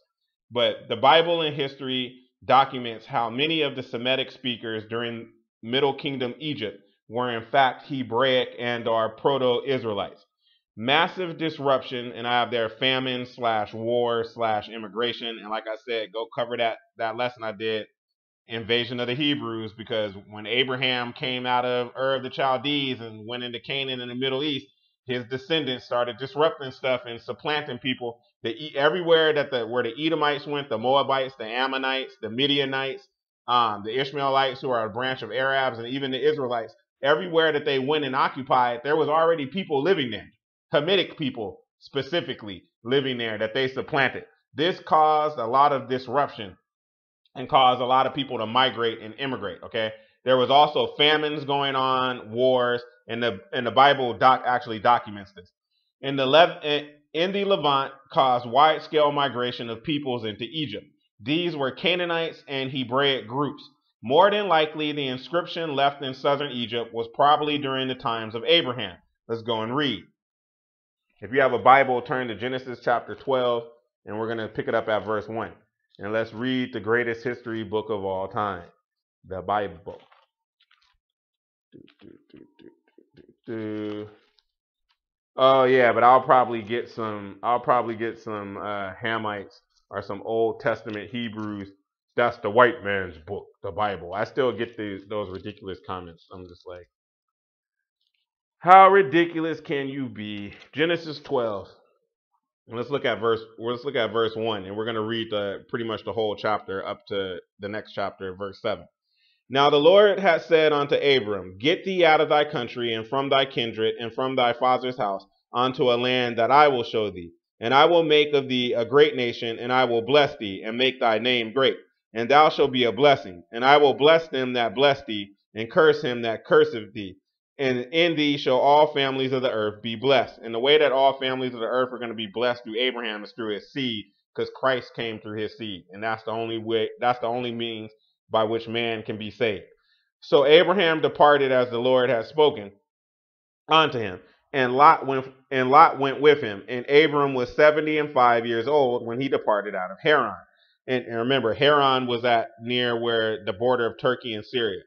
But the Bible and history documents how many of the Semitic speakers during Middle Kingdom Egypt were in fact Hebraic and are Proto-Israelites. Massive disruption, and I have their famine slash war slash immigration. And like I said, go cover that, that lesson I did, invasion of the Hebrews, because when Abraham came out of Ur of the Chaldees and went into Canaan in the Middle East, his descendants started disrupting stuff and supplanting people. The, everywhere that the where the Edomites went, the Moabites, the Ammonites, the Midianites, um, the Ishmaelites, who are a branch of Arabs, and even the Israelites, everywhere that they went and occupied, there was already people living there, Hamitic people specifically living there that they supplanted. This caused a lot of disruption and caused a lot of people to migrate and immigrate. Okay, there was also famines going on, wars, and the and the Bible doc actually documents this. In the left. In the Levant caused wide-scale migration of peoples into Egypt. These were Canaanites and Hebraic groups. More than likely, the inscription left in southern Egypt was probably during the times of Abraham. Let's go and read. If you have a Bible, turn to Genesis chapter twelve, and we're going to pick it up at verse one. And let's read the greatest history book of all time, the Bible. Do, do, do, do, do, do, do. Oh yeah, but I'll probably get some. I'll probably get some uh, Hamites or some Old Testament Hebrews. That's the white man's book, the Bible. I still get these those ridiculous comments. I'm just like, how ridiculous can you be? Genesis twelve. And let's look at verse. Let's look at verse one, and we're gonna read the pretty much the whole chapter up to the next chapter, verse seven. Now the Lord hath said unto Abram, get thee out of thy country, and from thy kindred, and from thy father's house, unto a land that I will show thee. And I will make of thee a great nation, and I will bless thee, and make thy name great. And thou shalt be a blessing. And I will bless them that bless thee, and curse him that curseth thee. And in thee shall all families of the earth be blessed. And the way that all families of the earth are going to be blessed through Abraham is through his seed, because Christ came through his seed. And that's the only way, that's the only means by which man can be saved. So Abraham departed as the Lord had spoken unto him, and Lot went and Lot went with him. And Abram was seventy and five years old when he departed out of Haran. And, and remember, Haran was at near where the border of Turkey and Syria.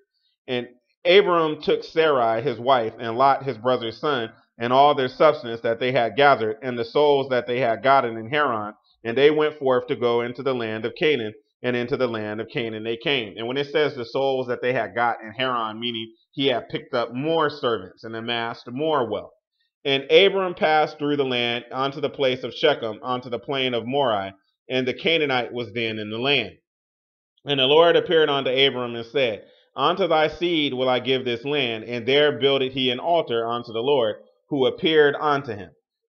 And Abram took Sarai his wife, and Lot his brother's son, and all their substance that they had gathered, and the souls that they had gotten in Haran, and they went forth to go into the land of Canaan. And into the land of Canaan they came. And when it says the souls that they had got in Haran, meaning he had picked up more servants and amassed more wealth. And Abram passed through the land onto the place of Shechem, onto the plain of Morai, and the Canaanite was then in the land. And the Lord appeared unto Abram and said, Unto thy seed will I give this land. And there builded he an altar unto the Lord, who appeared unto him.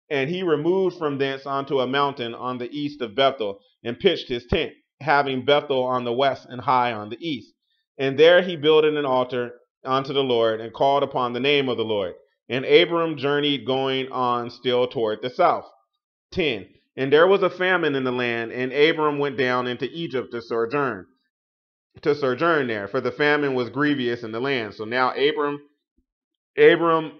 And he removed from thence unto a mountain on the east of Bethel, and pitched his tent, having Bethel on the west and Hai on the east. And there he builded an altar unto the Lord, and called upon the name of the Lord. And Abram journeyed going on still toward the south. ten. And there was a famine in the land, and Abram went down into Egypt to sojourn, to sojourn there, for the famine was grievous in the land. So now Abram, Abram,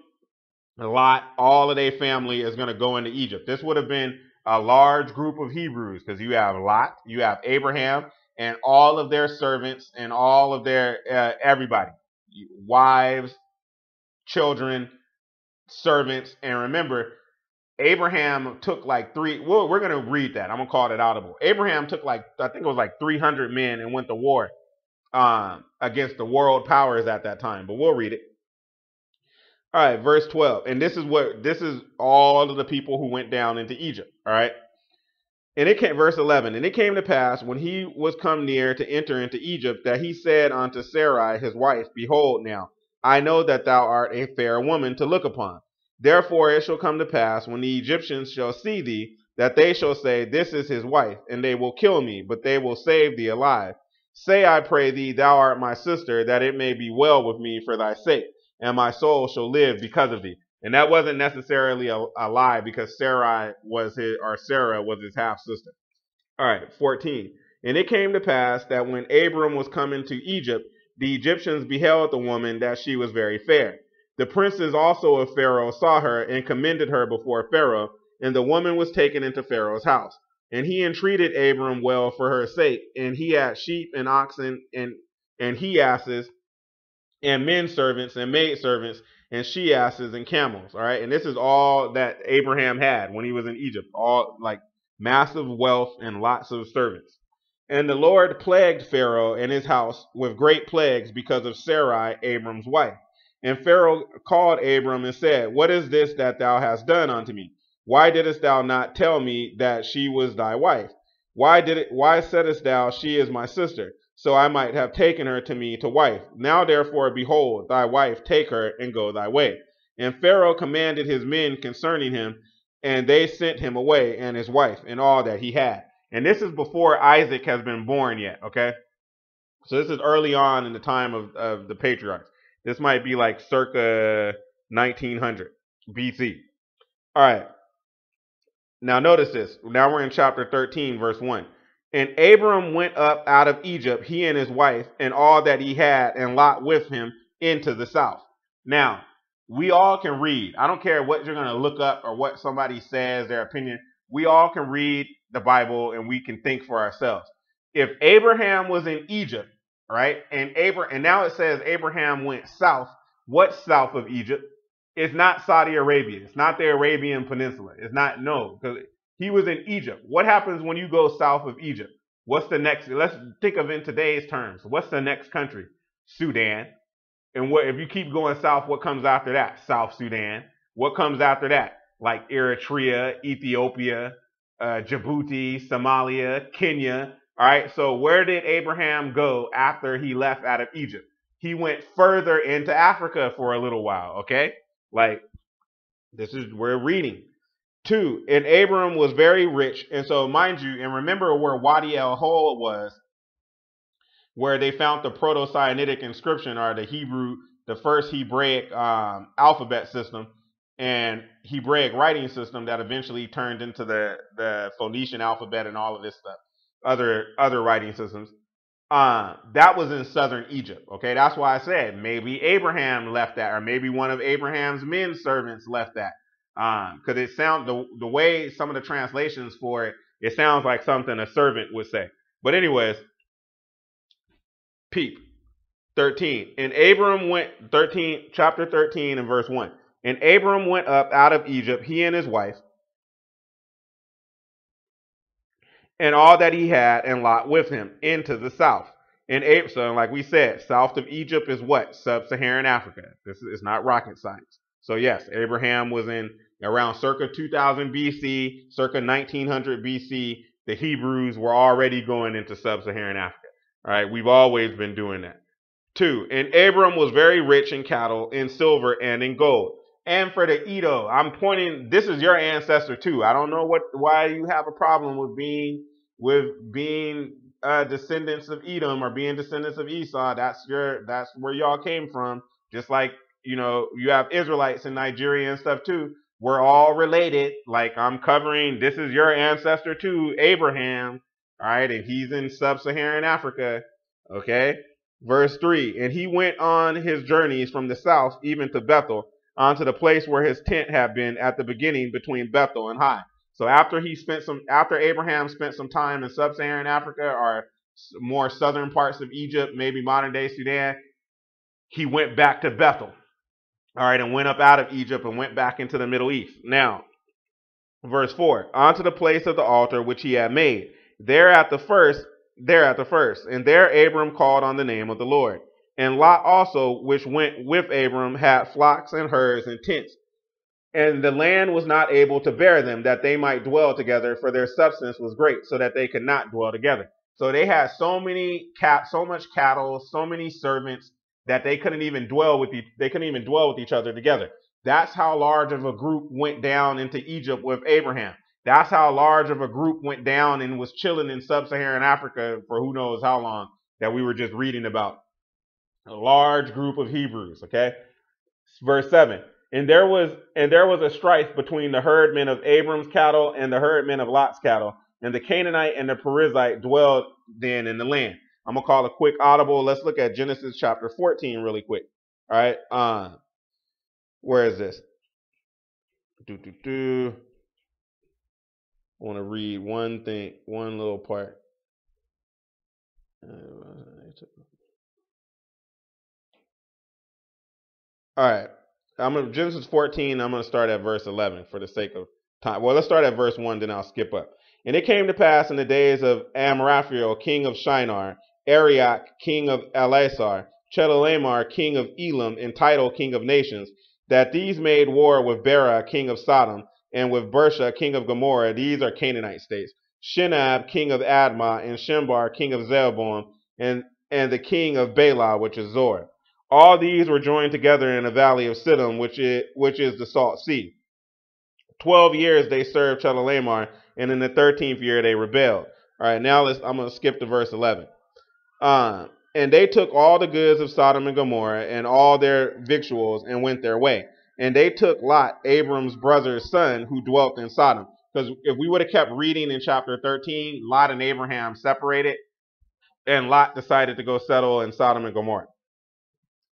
Lot, all of their family is going to go into Egypt. This would have been a large group of Hebrews, because you have Lot, you have Abraham, and all of their servants, and all of their uh, everybody, wives, children, servants. And remember, Abraham took like three. Well, we're going to read that. I'm going to call it audible. Abraham took like, I think it was like three hundred men and went to war um, against the world powers at that time. But we'll read it. All right, verse twelve. And this is what this is all of the people who went down into Egypt. All right. And it came, verse eleven. And it came to pass, when he was come near to enter into Egypt, that he said unto Sarai his wife, Behold, now I know that thou art a fair woman to look upon. Therefore it shall come to pass, when the Egyptians shall see thee, that they shall say, This is his wife, and they will kill me, but they will save thee alive. Say, I pray thee, thou art my sister, that it may be well with me for thy sake, and my soul shall live because of thee. And that wasn't necessarily a, a lie, because Sarai was his, or Sarah was his half sister. All right, fourteen. And it came to pass that when Abram was come into Egypt, the Egyptians beheld the woman, that she was very fair. The princes also of Pharaoh saw her, and commended her before Pharaoh, and the woman was taken into Pharaoh's house. And he entreated Abram well for her sake, and he had sheep and oxen and and he asses, and men servants and maid servants and she asses and camels. All right. And this is all that Abraham had when he was in Egypt, all like massive wealth and lots of servants. And the Lord plagued Pharaoh and his house with great plagues because of Sarai, Abram's wife. And Pharaoh called Abram and said, What is this that thou hast done unto me? Why didst thou not tell me that she was thy wife? Why did it, why saidest thou, She is my sister, so I might have taken her to me to wife? Now therefore, behold, thy wife, take her, and go thy way. And Pharaoh commanded his men concerning him, and they sent him away, and his wife, and all that he had. And this is before Isaac has been born yet, okay? So this is early on in the time of, of the patriarchs. This might be like circa nineteen hundred B C. All right. Now notice this. Now we're in chapter thirteen, verse one. And Abram went up out of Egypt, he and his wife, and all that he had, and Lot with him, into the south. Now, we all can read. I don't care what you're going to look up or what somebody says, their opinion. We all can read the Bible, and we can think for ourselves. If Abraham was in Egypt, right, and Abra- and now it says Abraham went south, what's south of Egypt? It's not Saudi Arabia. It's not the Arabian Peninsula. It's not, no, because he was in Egypt. What happens when you go south of Egypt? What's the next? Let's think of in today's terms. What's the next country? Sudan. And what if you keep going south, what comes after that? South Sudan. What comes after that? Like Eritrea, Ethiopia, uh, Djibouti, Somalia, Kenya. All right. So where did Abraham go after he left out of Egypt? He went further into Africa for a little while. OK, like this is we're reading. Two, and Abram was very rich. And so, mind you, and remember where Wadi el-Hol was, where they found the Proto-Sinaitic inscription, or the Hebrew, the first Hebraic um, alphabet system and Hebraic writing system that eventually turned into the, the Phoenician alphabet and all of this stuff, other other writing systems. Uh, that was in southern Egypt. Okay, that's why I said maybe Abraham left that, or maybe one of Abraham's men servants left that. because um, it sounds the the way some of the translations for it, it sounds like something a servant would say. But anyways, peep thirteen. And Abram went thirteen, chapter thirteen and verse one. And Abram went up out of Egypt, he and his wife, and all that he had, and Lot with him, into the south. And Abram, so like we said, south of Egypt is what? Sub-Saharan Africa. This is not rocket science. So yes, Abraham was in around circa two thousand B C, circa nineteen hundred B C. The Hebrews were already going into sub-Saharan Africa. All right, we've always been doing that. Two, and Abram was very rich in cattle, in silver, and in gold. And for the Edo, I'm pointing, this is your ancestor too. I don't know what why you have a problem with being with being uh, descendants of Edom or being descendants of Esau. That's your that's where y'all came from. Just like, you know, you have Israelites in Nigeria and stuff too. We're all related. Like I'm covering, this is your ancestor too, Abraham. All right, and he's in sub-Saharan Africa. Okay. Verse three, and he went on his journeys from the south, even to Bethel, onto the place where his tent had been at the beginning between Bethel and Hai. So after he spent some, after Abraham spent some time in sub-Saharan Africa or more southern parts of Egypt, maybe modern-day Sudan, he went back to Bethel, all right, and went up out of Egypt and went back into the Middle East. Now, verse four, onto the place of the altar which he had made, there at the first. There at the first, and there Abram called on the name of the Lord. And Lot also, which went with Abram, had flocks and herds and tents. And the land was not able to bear them, that they might dwell together, for their substance was great, so that they could not dwell together. So they had so many cat, so much cattle, so many servants that they couldn't even dwell with each, they couldn't even dwell with each other together. That's how large of a group went down into Egypt with Abraham. That's how large of a group went down and was chilling in sub-Saharan Africa for who knows how long that we were just reading about. A large group of Hebrews, okay? Verse seven, and there was and there was a strife between the herdmen of Abram's cattle and the herdmen of Lot's cattle, and the Canaanite and the Perizzite dwelled then in the land. I'm going to call a quick audible. Let's look at Genesis chapter fourteen really quick, all right? Uh, where is this? Do, do, do. I want to read one thing, one little part. All right, I'm gonna, Genesis fourteen. I'm going to start at verse eleven for the sake of time. Well, let's start at verse one, then I'll skip up. And it came to pass in the days of Amraphel, king of Shinar, Arioch, king of Elasar, Chedorlaomer, king of Elam, and Tidal, king of nations, that these made war with Bera, king of Sodom, and with Bersha, king of Gomorrah. These are Canaanite states. Shinab, king of Admah, and Shimbar, king of Zeboim, and, and the king of Bela, which is Zor. All these were joined together in the valley of Siddim, which is, which is the Salt Sea. Twelve years they served Chedorlaomer, and in the thirteenth year they rebelled. All right, now let's, I'm going to skip to verse eleven. Um, and they took all the goods of Sodom and Gomorrah and all their victuals and went their way. And they took Lot, Abram's brother's son, who dwelt in Sodom. Because if we would have kept reading in chapter thirteen, Lot and Abraham separated, and Lot decided to go settle in Sodom and Gomorrah.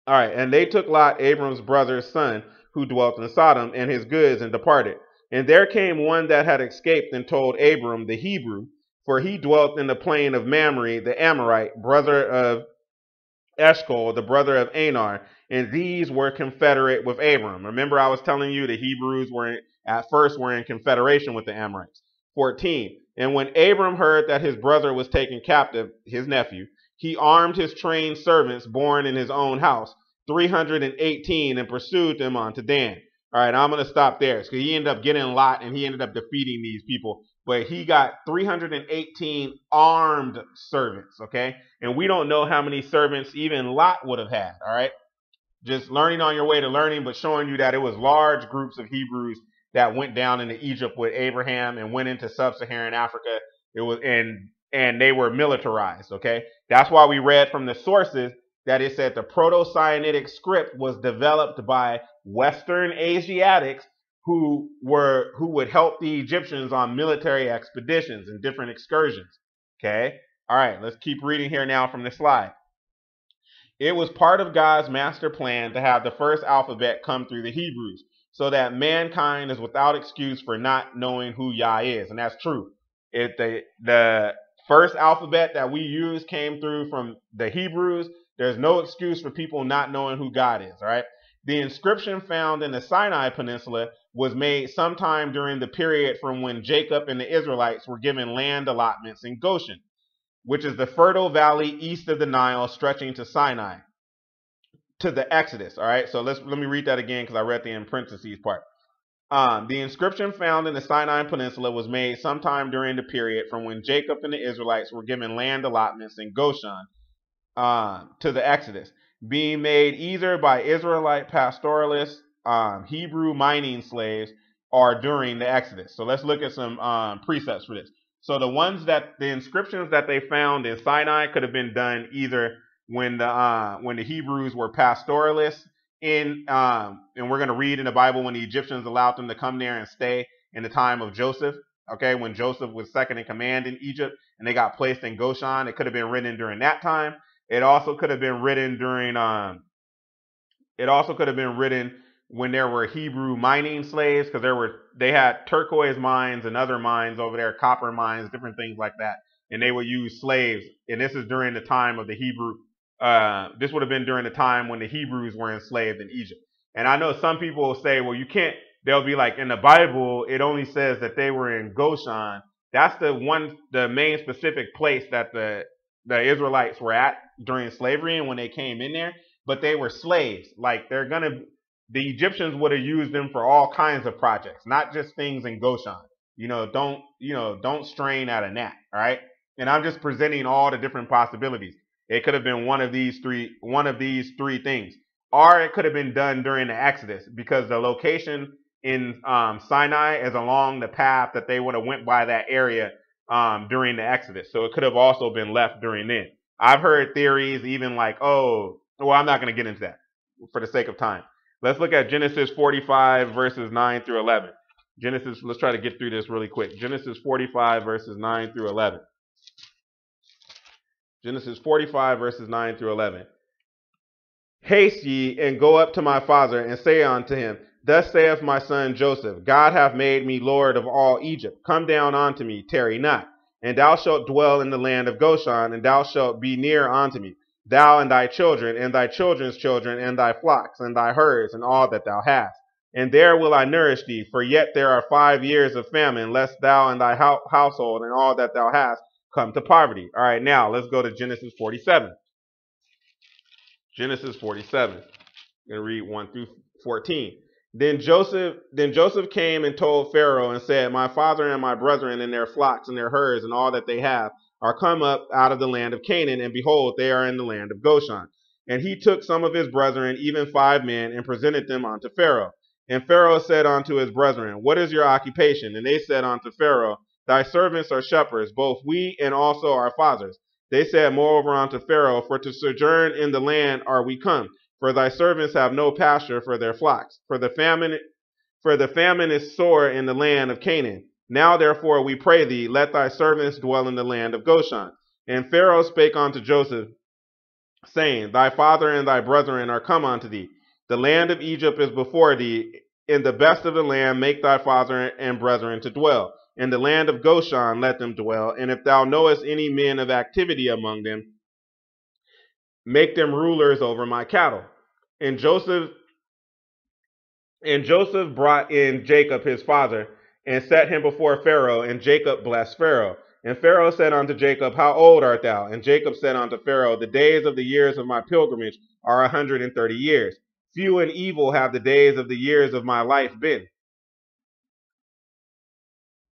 All right, and they took Lot, Abram's brother's son, who dwelt in Sodom, and his goods, and departed. And there came one that had escaped and told Abram, the Hebrew, for he dwelt in the plain of Mamre, the Amorite, brother of Eshcol, the brother of Anar, and these were confederate with Abram. Remember, I was telling you the Hebrews were in, at first were in confederation with the Amorites. fourteen. And when Abram heard that his brother was taken captive, his nephew, he armed his trained servants born in his own house, three hundred eighteen, and pursued them onto Dan. All right, I'm going to stop there because he ended up getting Lot and he ended up defeating these people. But he got three hundred eighteen armed servants, okay? And we don't know how many servants even Lot would have had, all right? Just learning on your way to learning, but showing you that it was large groups of Hebrews that went down into Egypt with Abraham and went into sub-Saharan Africa. It was and and they were militarized, okay? That's why we read from the sources that it said the Proto-Sinaitic script was developed by Western Asiatics who were who would help the Egyptians on military expeditions and different excursions, okay? All right, let's keep reading here now from the slide. It was part of God's master plan to have the first alphabet come through the Hebrews. so that mankind is without excuse for not knowing who Yah is. And that's true. If the, the first alphabet that we use came through from the Hebrews, there's no excuse for people not knowing who God is, right? The inscription found in the Sinai Peninsula was made sometime during the period from when Jacob and the Israelites were given land allotments in Goshen, which is the fertile valley east of the Nile stretching to Sinai, to the Exodus. All right, so let's let me read that again because I read the in parentheses part. Um, the inscription found in the Sinai Peninsula was made sometime during the period from when Jacob and the Israelites were given land allotments in Goshen uh, to the Exodus, being made either by Israelite pastoralists, um, Hebrew mining slaves, or during the Exodus. So let's look at some um, precepts for this. So the ones that the inscriptions that they found in Sinai could have been done either when the uh, when the Hebrews were pastoralists in, um, and we're going to read in the Bible when the Egyptians allowed them to come there and stay in the time of Joseph. Okay, when Joseph was second in command in Egypt and they got placed in Goshen, it could have been written during that time. It also could have been written during, um, it also could have been written when there were Hebrew mining slaves, because there were, they had turquoise mines and other mines over there, copper mines, different things like that. And they would use slaves. And this is during the time of the Hebrew, uh, this would have been during the time when the Hebrews were enslaved in Egypt. And I know some people will say, well, you can't, they'll be like, in the Bible, it only says that they were in Goshen. That's the one, the main specific place that the, the Israelites were at during slavery and when they came in there, but they were slaves. Like they're going to, the Egyptians would have used them for all kinds of projects, not just things in Goshen. You know, don't, you know, don't strain at a gnat. All right. And I'm just presenting all the different possibilities. It could have been one of these three, one of these three things, or it could have been done during the Exodus because the location in um, Sinai is along the path that they would have went by that area um, during the Exodus. So it could have also been left during then. I've heard theories even like, oh, well, I'm not going to get into that for the sake of time. Let's look at Genesis forty-five, verses nine through eleven. Genesis, let's try to get through this really quick. Genesis forty-five, verses nine through eleven. Genesis forty-five, verses nine through eleven. Haste ye, and go up to my father, and say unto him, Thus saith my son Joseph, God hath made me Lord of all Egypt. Come down unto me, tarry not. And thou shalt dwell in the land of Goshen, and thou shalt be near unto me, thou and thy children, and thy children's children, and thy flocks, and thy herds, and all that thou hast. And there will I nourish thee, for yet there are five years of famine, lest thou and thy ho household, and all that thou hast, come to poverty. All right, now let's go to Genesis forty-seven. Genesis forty-seven. I'm going to read one through fourteen. Then Joseph, then Joseph came and told Pharaoh and said, My father and my brethren and their flocks and their herds and all that they have are come up out of the land of Canaan, and behold, they are in the land of Goshen. And he took some of his brethren, even five men, and presented them unto Pharaoh. And Pharaoh said unto his brethren, What is your occupation? And they said unto Pharaoh, Thy servants are shepherds, both we and also our fathers. They said moreover unto Pharaoh, For to sojourn in the land are we come. For thy servants have no pasture for their flocks, for the famine, for the famine is sore in the land of Canaan. Now therefore we pray thee, let thy servants dwell in the land of Goshen. And Pharaoh spake unto Joseph, saying, Thy father and thy brethren are come unto thee. The land of Egypt is before thee. In the best of the land make thy father and brethren to dwell. In the land of Goshen let them dwell. And if thou knowest any men of activity among them, make them rulers over my cattle. And Joseph and Joseph brought in Jacob his father, and set him before Pharaoh, and Jacob blessed Pharaoh. And Pharaoh said unto Jacob, How old art thou? And Jacob said unto Pharaoh, The days of the years of my pilgrimage are a hundred and thirty years. Few and evil have the days of the years of my life been,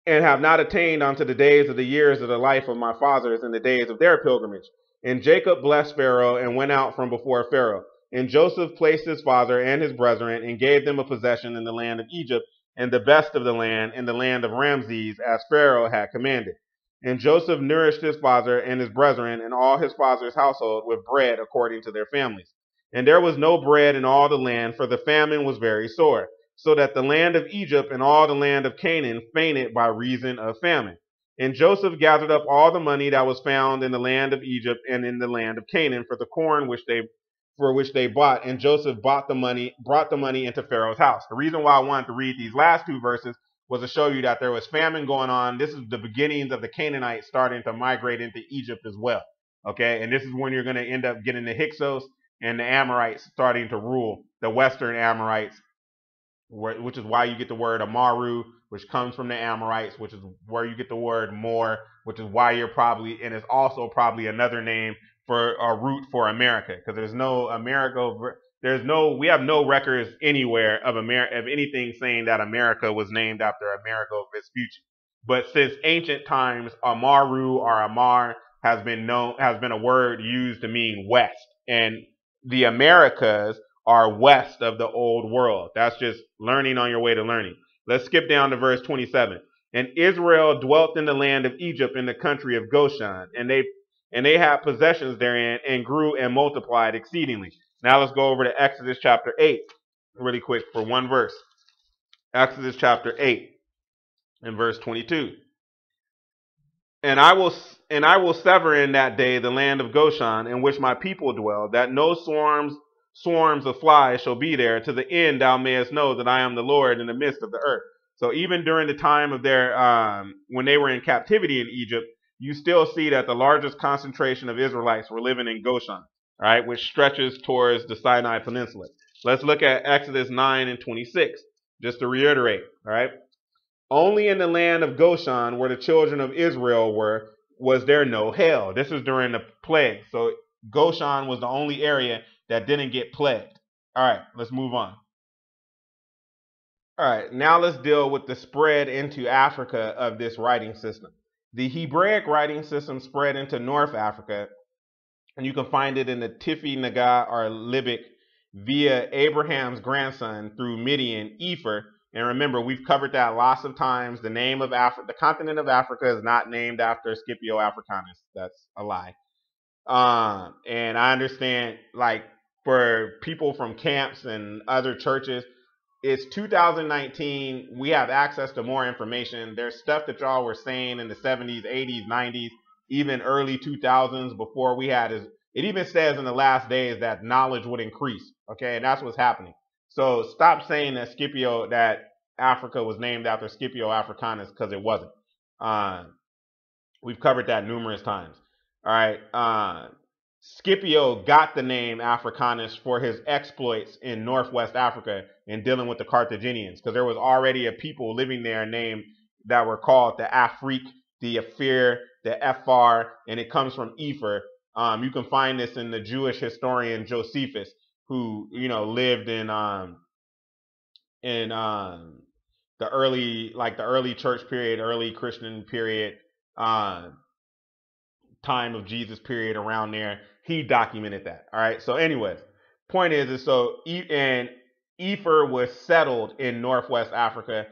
and have not attained unto the days of the years of the life of my fathers and the days of their pilgrimage. And Jacob blessed Pharaoh and went out from before Pharaoh. And Joseph placed his father and his brethren and gave them a possession in the land of Egypt and the best of the land in the land of Ramses, as Pharaoh had commanded. And Joseph nourished his father and his brethren and all his father's household with bread according to their families. And there was no bread in all the land, for the famine was very sore, so that the land of Egypt and all the land of Canaan fainted by reason of famine. And Joseph gathered up all the money that was found in the land of Egypt and in the land of Canaan for the corn which they for which they bought, and Joseph bought the money, brought the money into Pharaoh's house. The reason why I wanted to read these last two verses was to show you that there was famine going on. This is the beginnings of the Canaanites starting to migrate into Egypt as well. Okay, and this is when you're going to end up getting the Hyksos and the Amorites starting to rule, the Western Amorites, which is why you get the word Amaru, which comes from the Amorites, which is where you get the word Moor, which is why you're probably, and it's also probably another name for a root for America, because there's no America, there's no, we have no records anywhere of America, of anything saying that America was named after Amerigo Vespucci. But since ancient times, Amaru or Amar has been known, has been a word used to mean West, and the Americas are west of the old world. That's just learning on your way to learning. Let's skip down to verse twenty-seven. And Israel dwelt in the land of Egypt in the country of Goshen, and they and they had possessions therein, and grew and multiplied exceedingly. Now let's go over to Exodus chapter eight really quick for one verse. Exodus chapter eight and verse twenty-two. And I will and I will sever in that day the land of Goshen, in which my people dwell, that no swarms Swarms of flies shall be there, to the end thou mayest know that I am the Lord in the midst of the earth. So even during the time of their, um, when they were in captivity in Egypt, you still see that the largest concentration of Israelites were living in Goshen, right, which stretches towards the Sinai Peninsula. Let's look at Exodus nine and twenty-six, just to reiterate, all right. Only in the land of Goshen, where the children of Israel were, was there no hail. This is during the plague. So Goshen was the only area that didn't get plagued. All right, let's move on. All right, now let's deal with the spread into Africa of this writing system. The Hebraic writing system spread into North Africa, and you can find it in the Tifi Naga or Libic via Abraham's grandson through Midian, Ephor. And remember, we've covered that lots of times. The name of Africa, the continent of Africa, is not named after Scipio Africanus. That's a lie. Um, and I understand, like, for people from camps and other churches, it's two thousand nineteen. We have access to more information. There's stuff that y'all were saying in the seventies, eighties, nineties, even early two thousands before we had is it even says in the last days that knowledge would increase. Okay. And that's what's happening. So stop saying that Scipio, that Africa was named after Scipio Africanus, because it wasn't. Um, we've covered that numerous times. All right, uh, Scipio got the name Africanus for his exploits in Northwest Africa in dealing with the Carthaginians, because there was already a people living there named that were called the Afrique, the Ephir, the Ephar, and it comes from Ephor. Um, you can find this in the Jewish historian Josephus, who, you know, lived in um, in um, the early, like the early church period, early Christian period. Uh, time of Jesus period around there. He documented that. All right. So anyways, point is, is so e and Ephor was settled in Northwest Africa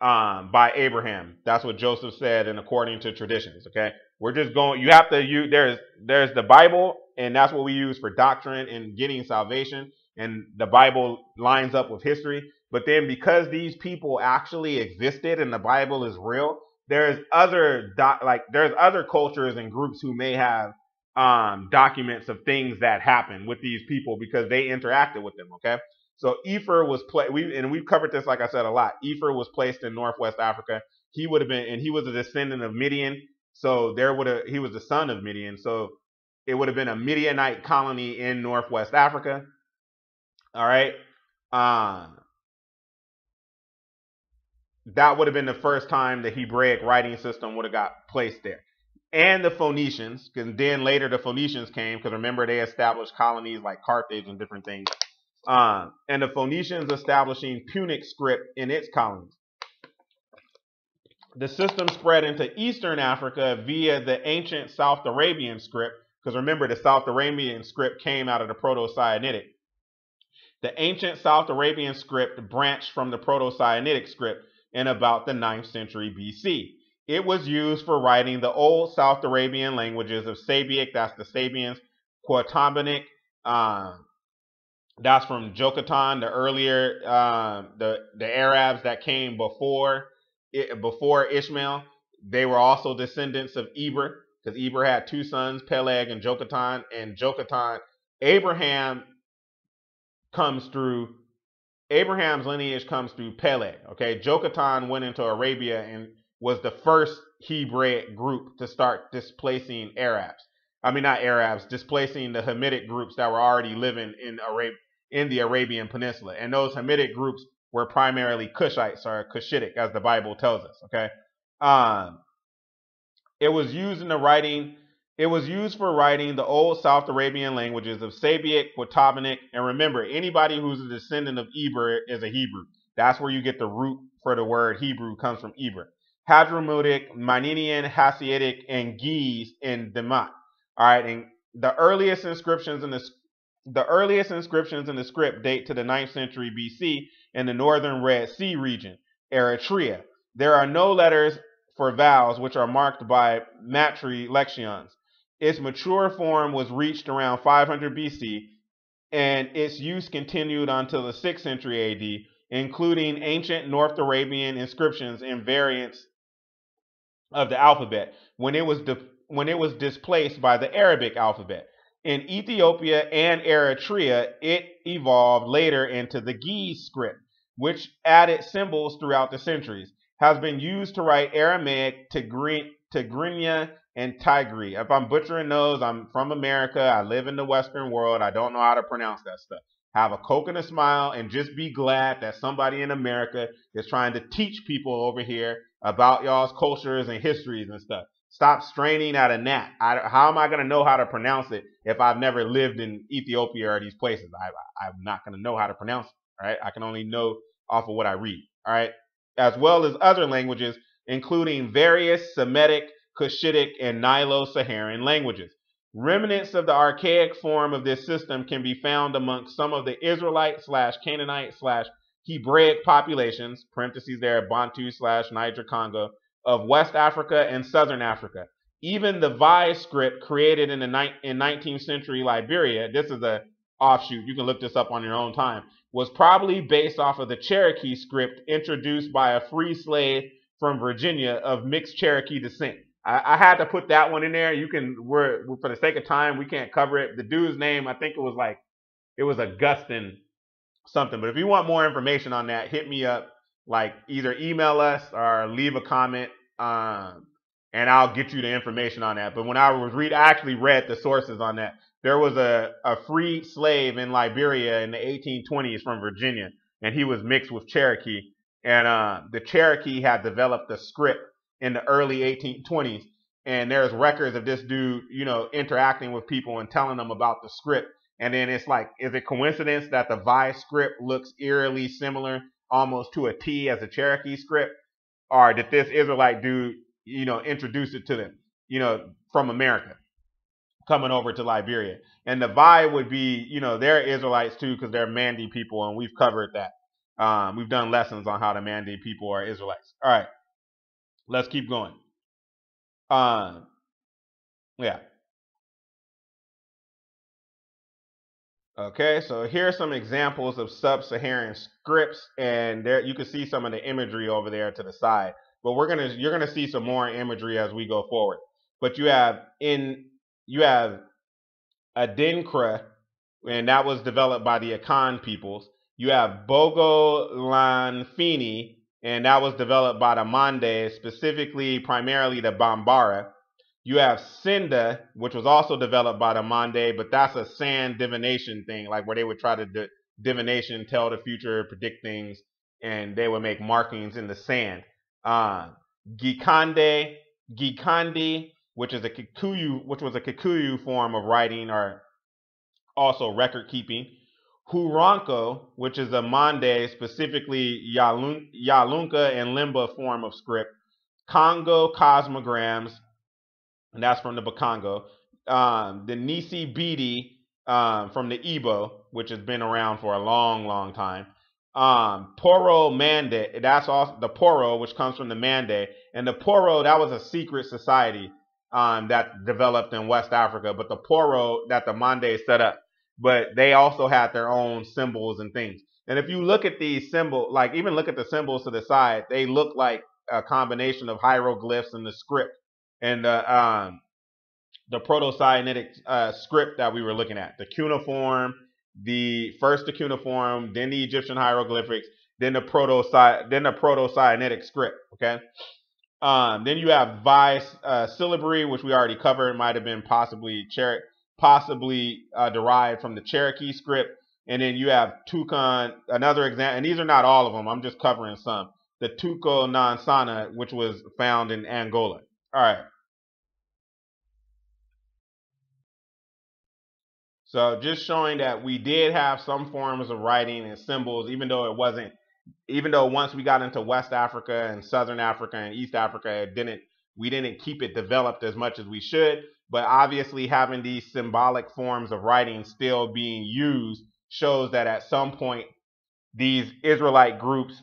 um, by Abraham. That's what Joseph said. And according to traditions, okay, we're just going, you have to use, there's, there's the Bible, and that's what we use for doctrine and getting salvation. And the Bible lines up with history. But then, because these people actually existed and the Bible is real, There's other doc, like there's other cultures and groups who may have um, documents of things that happen with these people because they interacted with them. OK, so Ephor was pla- we and we've covered this, like I said, a lot. Ephor was placed in Northwest Africa. He would have been, and he was a descendant of Midian. So there would have he was the son of Midian. So it would have been a Midianite colony in Northwest Africa. All right. Um. That would have been the first time the Hebraic writing system would have got placed there. And the Phoenicians, because then later the Phoenicians came, because remember they established colonies like Carthage and different things. Um, and the Phoenicians establishing Punic script in its colonies. The system spread into Eastern Africa via the ancient South Arabian script, because remember the South Arabian script came out of the Proto-Sinaitic. The ancient South Arabian script branched from the Proto-Sinaitic script in about the ninth century B C. It was used for writing the old South Arabian languages of Sabiac, that's the Sabians, Qatambanic, um, that's from Jokatan, the earlier, uh, the, the Arabs that came before, it, before Ishmael. They were also descendants of Eber, because Eber had two sons, Peleg and Jokatan, and Jokatan, Abraham comes through, Abraham's lineage comes through Peleg, okay? Jokatan went into Arabia and was the first Hebraic group to start displacing Arabs. I mean, not Arabs, displacing the Hamitic groups that were already living in, Arab in the Arabian Peninsula. And those Hamitic groups were primarily Cushites or Cushitic, as the Bible tells us, okay? Um, it was used in the writing, it was used for writing the old South Arabian languages of Sabiic, Watawanic, and remember, anybody who's a descendant of Eber is a Hebrew. That's where you get the root for the word Hebrew, comes from Eber. Hadramaitic, Manenian, Hasidic, and Geez in Demat. All right, and the earliest inscriptions in the the earliest inscriptions in the script date to the ninth century B C in the northern Red Sea region, Eritrea. There are no letters for vowels, which are marked by matrilections. Its mature form was reached around five hundred B C, and its use continued until the sixth century A D, including ancient North Arabian inscriptions and variants of the alphabet, when it was when it was displaced by the Arabic alphabet. In Ethiopia and Eritrea, it evolved later into the Ge'ez script, which added symbols throughout the centuries, has been used to write Aramaic, Tigri Tigrinya, and Tigri. If I'm butchering those, I'm from America, I live in the Western world, I don't know how to pronounce that stuff. Have a coke and a smile and just be glad that somebody in America is trying to teach people over here about y'all's cultures and histories and stuff. Stop straining at a gnat. I, how am I going to know how to pronounce it if I've never lived in Ethiopia or these places? I, I, I'm not going to know how to pronounce it, all right? I can only know off of what I read, all right? As well as other languages, including various Semitic, Cushitic, and Nilo-Saharan languages. Remnants of the archaic form of this system can be found amongst some of the Israelite slash Canaanite slash Hebraic populations, parentheses there, Bantu slash Niger Congo, of West Africa and Southern Africa. Even the Vai script created in the in nineteenth century Liberia, this is a offshoot, you can look this up on your own time, was probably based off of the Cherokee script introduced by a free slave from Virginia of mixed Cherokee descent. I, I had to put that one in there. You can, we're, we're, for the sake of time, we can't cover it. The dude's name, I think it was like, it was Augustine something. But if you want more information on that, hit me up. Like either email us or leave a comment, um, and I'll get you the information on that. But when I was read, I actually read the sources on that. There was a, a free slave in Liberia in the eighteen twenties from Virginia, and he was mixed with Cherokee. And uh, the Cherokee had developed a script in the early eighteen twenties, and there's records of this dude, you know, interacting with people and telling them about the script. And then it's like, is it coincidence that the Vi script looks eerily similar almost to a T as a Cherokee script, or did this Israelite dude, you know, introduce it to them, you know, from America coming over to Liberia? And the Vi would be, you know, they're Israelites too, because they're Mande people, and we've covered that. Um, we've done lessons on how the Mande people are Israelites. All right, let's keep going. Um, yeah. Okay, so here are some examples of sub-Saharan scripts, and there you can see some of the imagery over there to the side. But we're gonna, you're gonna see some more imagery as we go forward. But you have in you have Adinkra, and that was developed by the Akan peoples. You have Bogolanfini, and that was developed by the Mande, specifically primarily the Bambara. You have Sinda, which was also developed by the Mande, but that's a sand divination thing, like where they would try to do divination, tell the future, predict things, and they would make markings in the sand. Uh, Gĩcandĩ, Gĩcandĩ, which is a Kikuyu, which was a Kikuyu form of writing, or also record keeping. Huronko, which is a Mande, specifically Yalun Yalunka and Limba form of script. Congo cosmograms, and that's from the Bakongo. Um, the Nsibidi um, from the Igbo, which has been around for a long, long time. Um, Poro Mande, that's also the Poro, which comes from the Mande. And the Poro, that was a secret society um, that developed in West Africa, but the Poro that the Mande set up. But they also had their own symbols and things. And if you look at these symbols, like even look at the symbols to the side, they look like a combination of hieroglyphs and the script. And uh, um, the Proto-Sinaitic uh, script that we were looking at, the cuneiform the first the cuneiform, then the Egyptian hieroglyphics, then the proto then the Proto-Sinaitic script. Okay. Um, then you have Vai uh, syllabary, which we already covered, might have been possibly Cher possibly uh, derived from the Cherokee script. And then you have Tukan, another example, and these are not all of them, I'm just covering some. The Tukan Asana, which was found in Angola. All right. So just showing that we did have some forms of writing and symbols, even though it wasn't, even though once we got into West Africa and Southern Africa and East Africa, it didn't, we didn't keep it developed as much as we should. But obviously having these symbolic forms of writing still being used shows that at some point these Israelite groups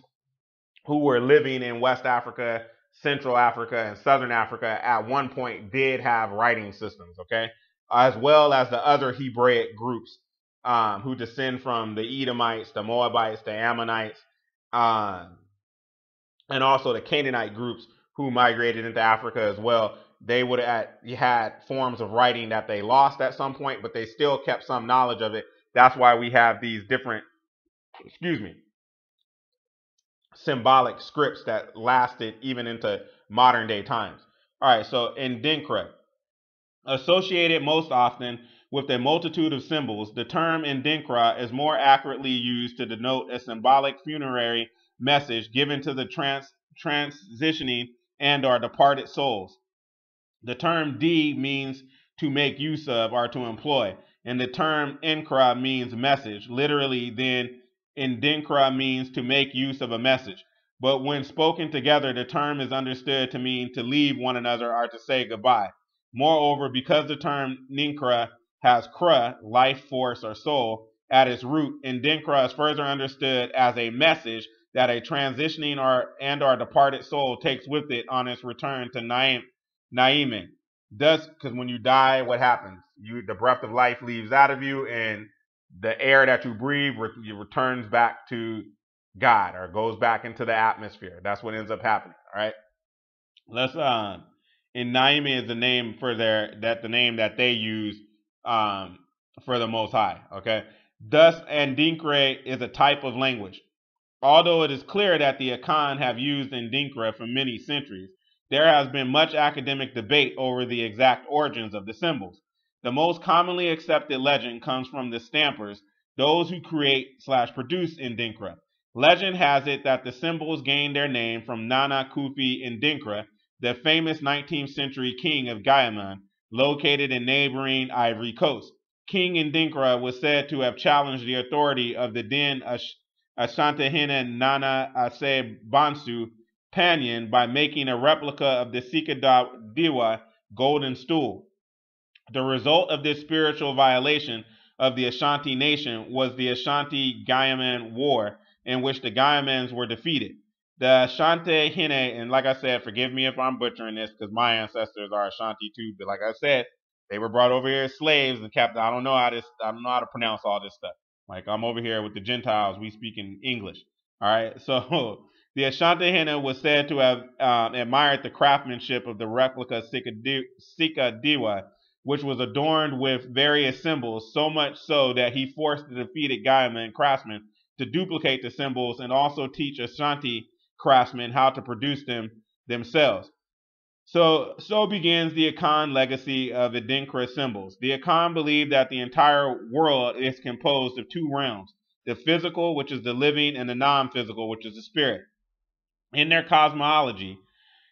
who were living in West Africa, Central Africa, and Southern Africa at one point did have writing systems, okay? As well as the other Hebraic groups um, who descend from the Edomites, the Moabites, the Ammonites, um, and also the Canaanite groups who migrated into Africa as well. They would have had forms of writing that they lost at some point, but they still kept some knowledge of it. That's why we have these different, excuse me, symbolic scripts that lasted even into modern day times. All right, so Adinkra, associated most often with a multitude of symbols, the term Adinkra is more accurately used to denote a symbolic funerary message given to the trans transitioning and or departed souls. The term D means to make use of or to employ. And the term Nkra means message. Literally, then, Ndinkra means to make use of a message. But when spoken together, the term is understood to mean to leave one another or to say goodbye. Moreover, because the term Ndinkra has Kra, life, force, or soul, at its root, Ndinkra is further understood as a message that a transitioning or and or departed soul takes with it on its return to Naim. Naimin. Thus, because when you die, what happens? You, the breath of life leaves out of you, and the air that you breathe re returns back to God or goes back into the atmosphere. That's what ends up happening. All right. Let's. Um, and Naimin is the name for their that the name that they use um, for the Most High. Okay. Thus, Adinkra is a type of language. Although it is clear that the Akan have used Adinkra for many centuries, there has been much academic debate over the exact origins of the symbols. The most commonly accepted legend comes from the stampers, those who create slash produce Ndinkra. Legend has it that the symbols gained their name from Nana Kufi Ndinkra, the famous nineteenth century king of Guyaman, located in neighboring Ivory Coast. King Ndinkra was said to have challenged the authority of the then Ash Asantehene Nana Ase Bansu Panyan by making a replica of the Sikadawa golden stool. The result of this spiritual violation of the Ashanti nation was the Ashanti-Guyaman War, in which the Guyamans were defeated. The Asantehene, and like I said, forgive me if I'm butchering this because my ancestors are Ashanti too, but like I said, they were brought over here as slaves and kept. I don't know how this, I don't know how to pronounce all this stuff. Like I'm over here with the Gentiles, we speak in English. All right, so. The Asantehene was said to have um, admired the craftsmanship of the replica Sikadiwa, which was adorned with various symbols, so much so that he forced the defeated Guyaman craftsmen to duplicate the symbols and also teach Ashanti craftsmen how to produce them themselves. So, so begins the Akan legacy of Adinkra symbols. The Akan believed that the entire world is composed of two realms, the physical, which is the living, and the non-physical, which is the spirit. In their cosmology,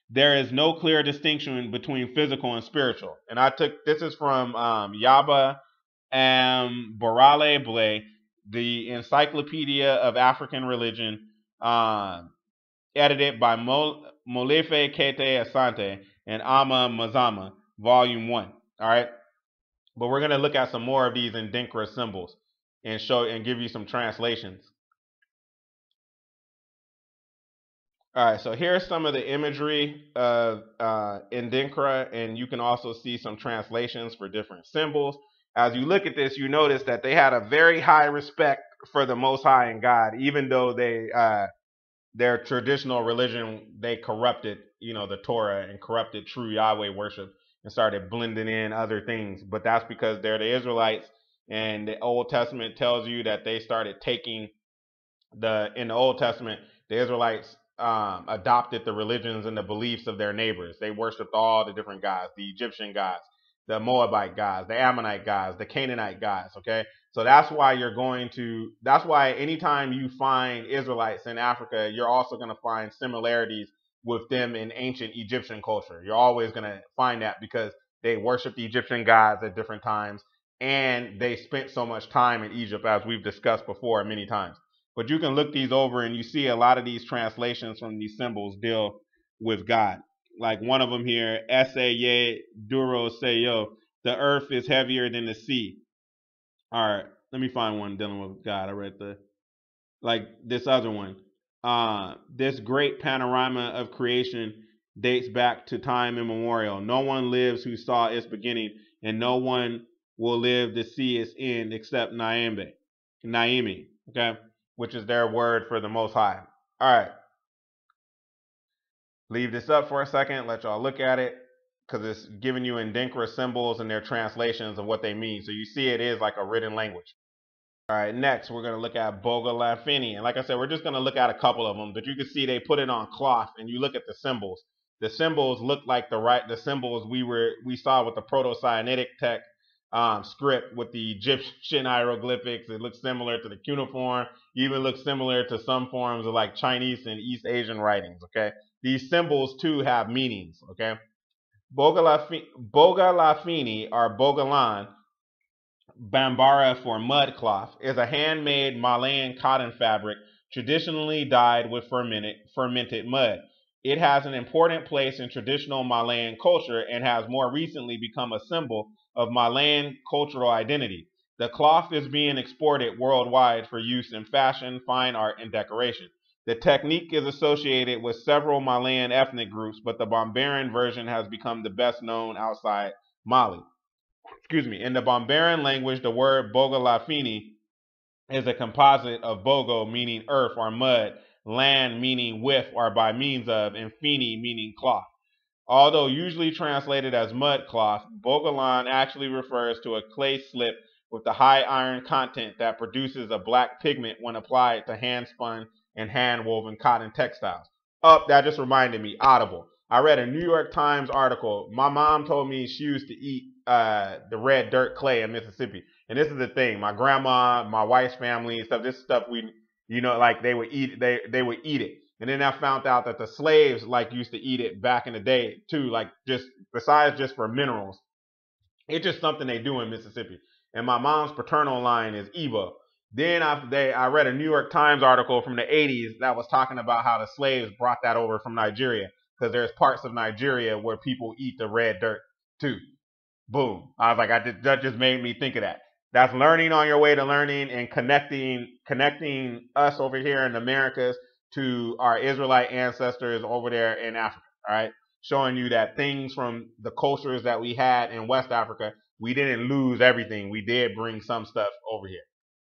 there is no clear distinction between physical and spiritual. And I took, this is from um, Yaba and Barale Blay, the Encyclopedia of African Religion, uh, edited by Mo, Molefe Kete Asante and Ama Mazama, Volume one. All right. But we're going to look at some more of these Ndinkra symbols and show and give you some translations. All right, so here's some of the imagery of uh, Ndinkra, and you can also see some translations for different symbols. As you look at this, you notice that they had a very high respect for the Most High and God, even though they uh, their traditional religion, they corrupted, you know, the Torah and corrupted true Yahweh worship and started blending in other things. But that's because they're the Israelites And the Old Testament tells you that they started taking the, in the Old Testament, the Israelites um, adopted the religions and the beliefs of their neighbors. They worshiped all the different gods, the Egyptian gods, the Moabite gods, the Ammonite gods, the Canaanite gods. Okay. So that's why you're going to, that's why anytime you find Israelites in Africa, you're also going to find similarities with them in ancient Egyptian culture. You're always going to find that because they worshiped the Egyptian gods at different times. And they spent so much time in Egypt, as we've discussed before many times. But you can look these over and you see a lot of these translations from these symbols deal with God. Like one of them here, Ese Duro Seyo, the earth is heavier than the sea. All right, let me find one dealing with God. I read the, like this other one. Uh, this great panorama of creation dates back to time immemorial. No one lives who saw its beginning, and no one will live to see its end except Naimbe, Naimi, okay? Which is their word for the Most High. All right. Leave this up for a second, let y'all look at it, because it's giving you Adinkra symbols and their translations of what they mean. So you see it is like a written language. All right, next we're gonna look at Bogolanfini. And like I said, we're just gonna look at a couple of them, but you can see they put it on cloth and you look at the symbols. The symbols look like the right, the symbols we were, we saw with the Proto-Sinaitic text, Um, script with the Egyptian hieroglyphics. It looks similar to the cuneiform. It even looks similar to some forms of like Chinese and East Asian writings. Okay, these symbols too have meanings. Okay, Bogolanfini or Bogolan, Bambara for mud cloth, is a handmade Malayan cotton fabric traditionally dyed with fermented fermented mud. It has an important place in traditional Malayan culture and has more recently become a symbol of Malayan cultural identity. The cloth is being exported worldwide for use in fashion, fine art, and decoration. The technique is associated with several Malayan ethnic groups, but the Bambaran version has become the best known outside Mali. Excuse me. In the Bambaran language, the word Bogolanfini is a composite of Bogo, meaning earth or mud, land, meaning with or by means of, and fini, meaning cloth. Although usually translated as mud cloth, Bogolan actually refers to a clay slip with the high iron content that produces a black pigment when applied to hand-spun and hand-woven cotton textiles. Oh, that just reminded me, Audible. I read a New York Times article. My mom told me she used to eat uh, the red dirt clay in Mississippi. And this is the thing. My grandma, my wife's family and stuff, this stuff we, you know, like they would eat, they, they would eat it. And then I found out that the slaves like used to eat it back in the day too, like just besides just for minerals. It's just something they do in Mississippi. And my mom's paternal line is Igbo. Then after they, I read a New York Times article from the eighties that was talking about how the slaves brought that over from Nigeria, because there's parts of Nigeria where people eat the red dirt too. Boom. I was like, I just, that just made me think of that. That's learning on your way to learning and connecting, connecting us over here in the Americas to our Israelite ancestors over there in Africa, all right? Showing you that things from the cultures that we had in West Africa, we didn't lose everything. We did bring some stuff over here.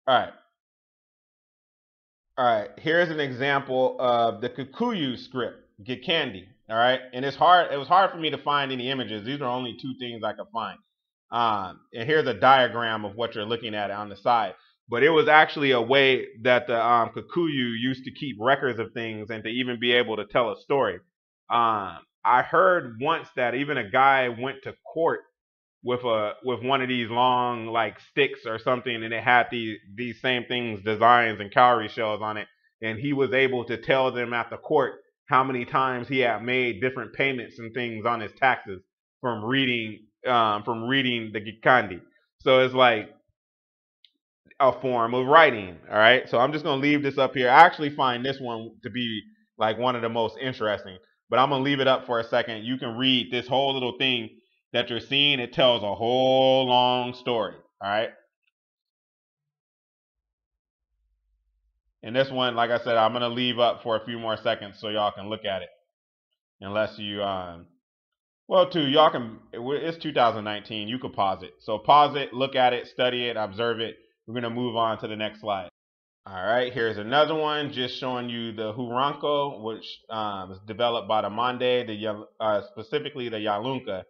All right. All right, here's an example of the Kikuyu script, Gĩcandĩ, all right? And it's hard, it was hard for me to find any images. These are only two things I could find. Um, and here's a diagram of what you're looking at on the side. But it was actually a way that the um, Kikuyu used to keep records of things and to even be able to tell a story. Um, I heard once that even a guy went to court with a with one of these long like sticks or something, and it had these these same things, designs and cowrie shells on it, and he was able to tell them at the court how many times he had made different payments and things on his taxes from reading um, from reading the Gĩcandĩ. So it's like a form of writing. All right. So I'm just going to leave this up here. I actually find this one to be like one of the most interesting, but I'm going to leave it up for a second. You can read this whole little thing that you're seeing. It tells a whole long story. All right. And this one, like I said, I'm going to leave up for a few more seconds so y'all can look at it. Unless you, um, well, too, y'all can, it's two thousand nineteen. You could pause it. So pause it, look at it, study it, observe it. We're going to move on to the next slide. All right, here's another one just showing you the Huranko, which um, is developed by the Mande, the, uh, specifically the Yalunka,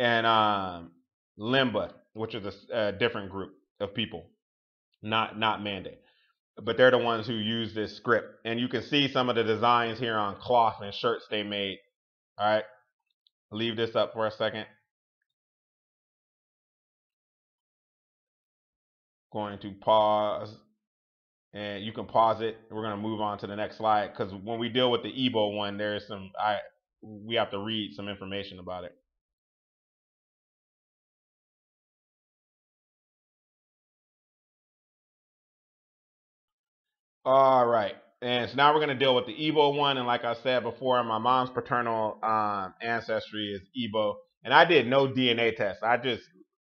and um, Limba, which is a, a different group. of people, not not Mande. But they're the ones who use this script. And you can see some of the designs here on cloth and shirts they made. All right, leave this up for a second. Going to pause, and you can pause it. We're going to move on to the next slide, because when we deal with the Igbo one, there is some, I we have to read some information about it. All right, and so now we're going to deal with the Igbo one, and like I said before, my mom's paternal um, ancestry is Igbo, and I did no D N A test. I just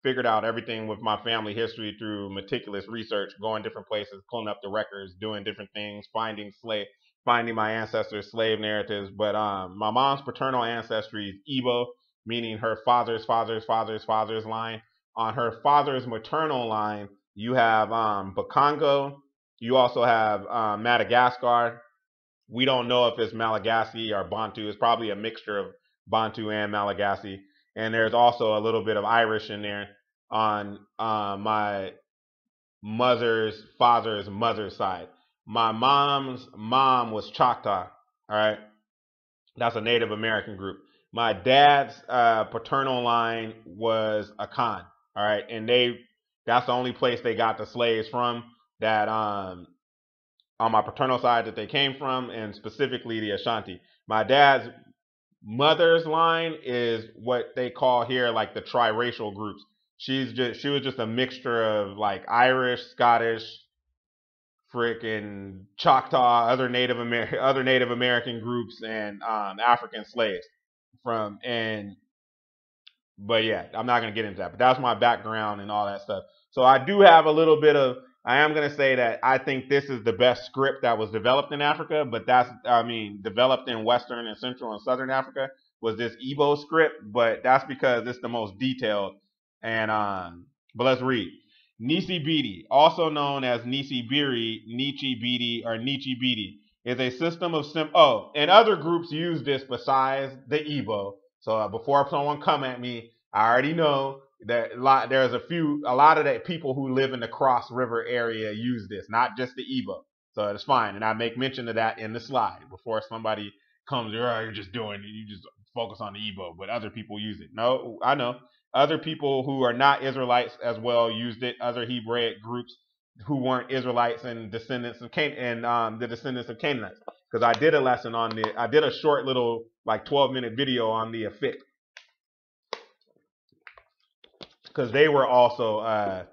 figured out everything with my family history through meticulous research, going different places, pulling up the records, doing different things, finding slave, finding my ancestors' slave narratives. But um, my mom's paternal ancestry is Igbo, meaning her father's father's father's father's line. On her father's maternal line, you have um, Bakongo. You also have uh, Madagascar. We don't know if it's Malagasy or Bantu. It's probably a mixture of Bantu and Malagasy. And there's also a little bit of Irish in there on uh, my mother's father's mother's side. My mom's mom was Choctaw. All right. That's a Native American group. My dad's uh, paternal line was Akan. All right. And they that's the only place they got the slaves from. That um on my paternal side that they came from, and specifically the Ashanti. My dad's mother's line is what they call here like the triracial groups. She's just she was just a mixture of like Irish, Scottish, freaking Choctaw, other Native American other Native American groups, and um African slaves from and but yeah, I'm not gonna get into that. But that's my background and all that stuff. So I do have a little bit of I am going to say that I think this is the best script that was developed in Africa, but that's, I mean, developed in Western and Central and Southern Africa was this Igbo script, but that's because it's the most detailed. And, um, but let's read. Nsibidi, also known as Nsibiri, Nsibidi, or Nsibidi, is a system of, sim oh, and other groups use this besides the Igbo. So uh, before someone come at me, I already know that lot, there's a few, a lot of the people who live in the Cross River area use this, not just the Igbo. So it's fine, and I make mention of that in the slide before somebody comes. Oh, you're just doing, you just focus on the Igbo, but other people use it. No, I know other people who are not Israelites as well used it. Other Hebraic groups who weren't Israelites and descendants of Can and um, the descendants of Canaanites. Because I did a lesson on the, I did a short little like twelve minute video on the Efik. Because they were also uh,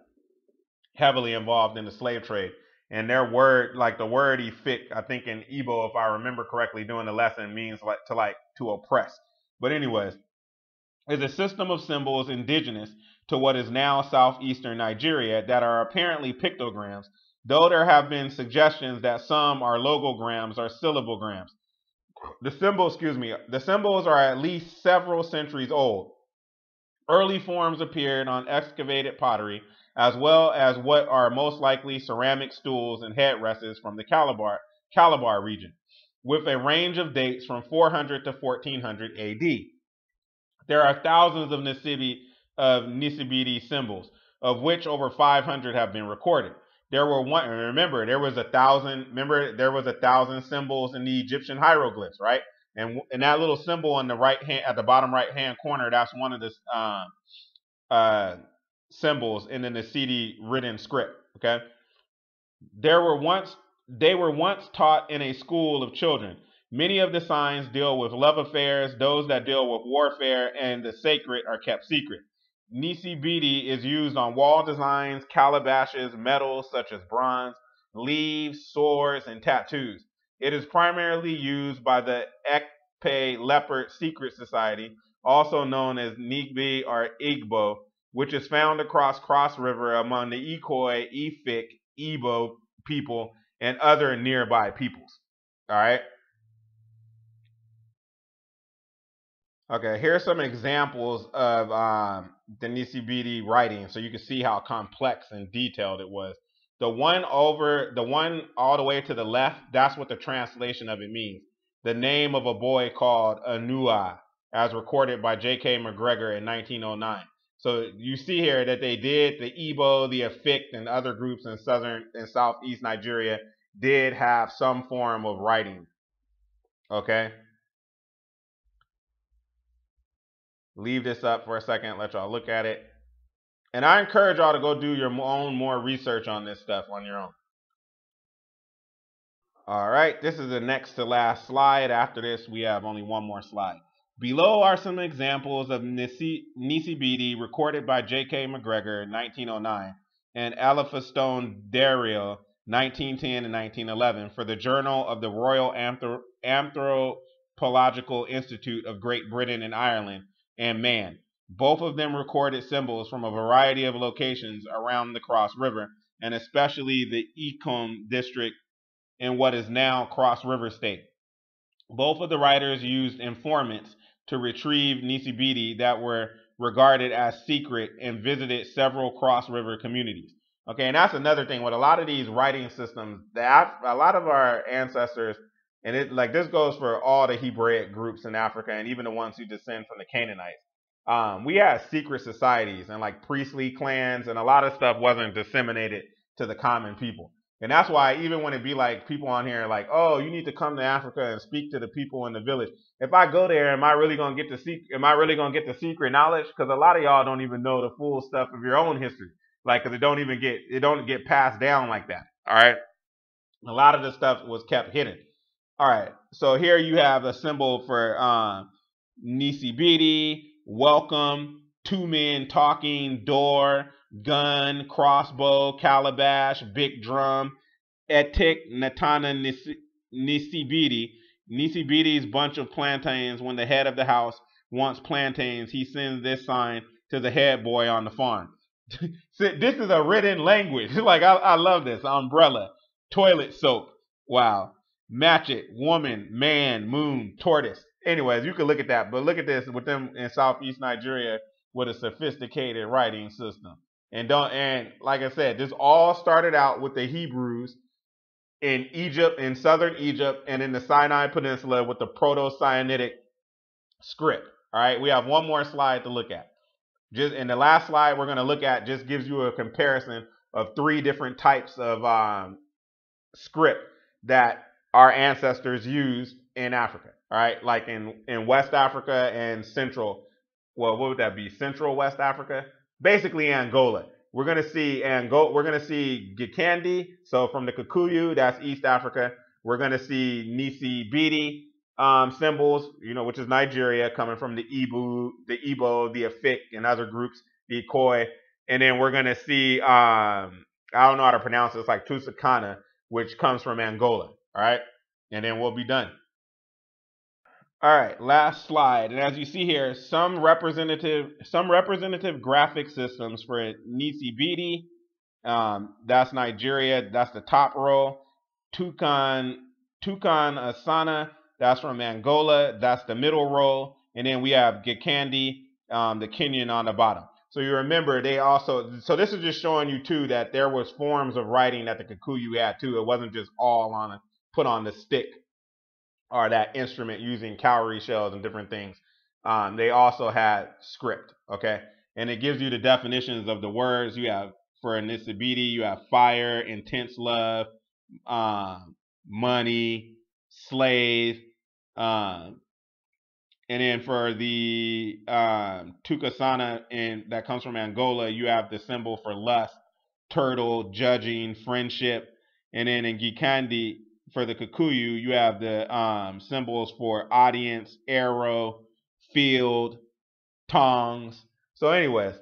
heavily involved in the slave trade, and their word, like the word "Efik," I think in Igbo, if I remember correctly, doing the lesson means like to like to oppress. But anyways, is a system of symbols indigenous to what is now southeastern Nigeria that are apparently pictograms, though there have been suggestions that some are logograms or syllabograms. The symbols, excuse me, the symbols are at least several centuries old. Early forms appeared on excavated pottery, as well as what are most likely ceramic stools and headrests from the Calabar, Calabar region, with a range of dates from four hundred to fourteen hundred A D. There are thousands of Nsibi, of Nsibidi symbols, of which over five hundred have been recorded. There were one, remember, there was a thousand, remember, there was a thousand symbols in the Egyptian hieroglyphs, right? And, and that little symbol on the right hand, at the bottom right hand corner, that's one of the um, uh, symbols in the Nsibidi written script. Okay, there were once they were once taught in a school of children. Many of the signs deal with love affairs, those that deal with warfare, and the sacred are kept secret. Nsibidi is used on wall designs, calabashes, metals such as bronze, leaves, swords, and tattoos. It is primarily used by the Ekpe Leopard Secret Society, also known as Nigbi or Igbo, which is found across Cross River among the Ekoi, Efik, Igbo people, and other nearby peoples. All right. Okay, here are some examples of um, the Nsibidi writing, so you can see how complex and detailed it was. The one over, the one all the way to the left, that's what the translation of it means. The name of a boy called Anua, as recorded by J K McGregor in nineteen oh nine. So you see here that they did, the Igbo, the Efik, and other groups in southern and southeast Nigeria did have some form of writing. Okay? Leave this up for a second, let y'all look at it. And I encourage y'all to go do your own more research on this stuff on your own. All right, this is the next to last slide. After this, we have only one more slide. Below are some examples of Nsibidi recorded by J K McGregor, nineteen oh nine, and Elphinstone Dario, nineteen ten and nineteen eleven, for the Journal of the Royal Anthrop Anthropological Institute of Great Britain and Ireland, and Man. Both of them recorded symbols from a variety of locations around the Cross River, and especially the Ekom district in what is now Cross River State. Both of the writers used informants to retrieve Nsibidi that were regarded as secret and visited several Cross River communities. Okay, and that's another thing with a lot of these writing systems that a lot of our ancestors, and it like this goes for all the Hebraic groups in Africa and even the ones who descend from the Canaanites. Um, we had secret societies and like priestly clans, and a lot of stuff wasn't disseminated to the common people. And that's why even when it be like people on here like, oh, you need to come to Africa and speak to the people in the village. If I go there, am I really going to get the secret? Am I really going to get the secret knowledge? Because a lot of y'all don't even know the full stuff of your own history. Like, because it don't even get it don't get passed down like that. All right. A lot of the stuff was kept hidden. All right. So here you have a symbol for um, Nsibidi, welcome, two men talking, door, gun, crossbow, calabash, big drum, etik, natana, Nsibidi. Nisibidi's bunch of plantains. When the head of the house wants plantains, he sends this sign to the head boy on the farm. This is a written language. Like, I, I love this. Umbrella, toilet soap. Wow. Matchet, woman, man, moon, tortoise. Anyways, you can look at that. But look at this with them in southeast Nigeria with a sophisticated writing system. And don't and like I said, this all started out with the Hebrews in Egypt, in southern Egypt, and in the Sinai Peninsula with the Proto-Sinaitic script. All right, we have one more slide to look at. Just in the last slide we're going to look at just gives you a comparison of three different types of um, script that our ancestors used in Africa. All right, like in in West Africa and Central. Well, what would that be? Central West Africa, basically Angola. We're gonna see Angola. We're gonna see Gĩcandĩ. So from the Kikuyu, that's East Africa. We're gonna see Nsibidi um, symbols, you know, which is Nigeria, coming from the Igbo, the Igbo, the Efik, and other groups, the Ekoi. And then we're gonna see um, I don't know how to pronounce it. It's like Tusakana, which comes from Angola. All right, and then we'll be done. All right, last slide. And as you see here, some representative some representative graphic systems for Nsibidi. Um, that's Nigeria. That's the top row. Tukan Tukan Asana. That's from Angola. That's the middle row. And then we have Gĩcandĩ, um, the Kenyan, on the bottom. So you remember they also. So this is just showing you too that there was forms of writing that the Kikuyu had too. It wasn't just all on a, put on the stick or that instrument using cowrie shells and different things. Um, they also had script, okay? And it gives you the definitions of the words. You have, for Nsibidi, you have fire, intense love, um, money, slave. Um, and then for the um, Tukasana, and that comes from Angola, you have the symbol for lust, turtle, judging, friendship. And then in Gĩcandĩ, for the Kikuyu, you have the um, symbols for audience, arrow, field, tongs. So anyways,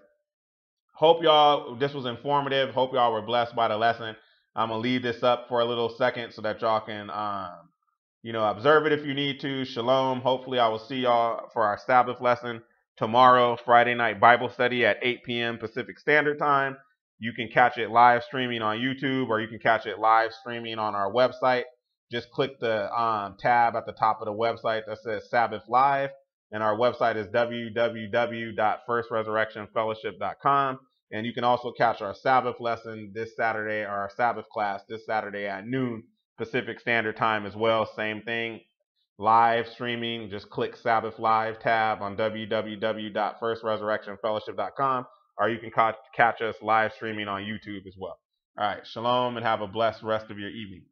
hope y'all, this was informative. Hope y'all were blessed by the lesson. I'm going to leave this up for a little second so that y'all can, um, you know, observe it if you need to. Shalom. Hopefully I will see y'all for our Sabbath lesson tomorrow, Friday night Bible study at eight p m Pacific Standard Time. You can catch it live streaming on YouTube, or you can catch it live streaming on our website. Just click the um, tab at the top of the website that says Sabbath Live, and our website is w w w dot first resurrection fellowship dot com. And you can also catch our Sabbath lesson this Saturday, or our Sabbath class this Saturday at noon Pacific Standard Time as well. Same thing, live streaming, just click Sabbath Live tab on w w w dot first resurrection fellowship dot com, or you can catch us live streaming on YouTube as well. All right, shalom and have a blessed rest of your evening.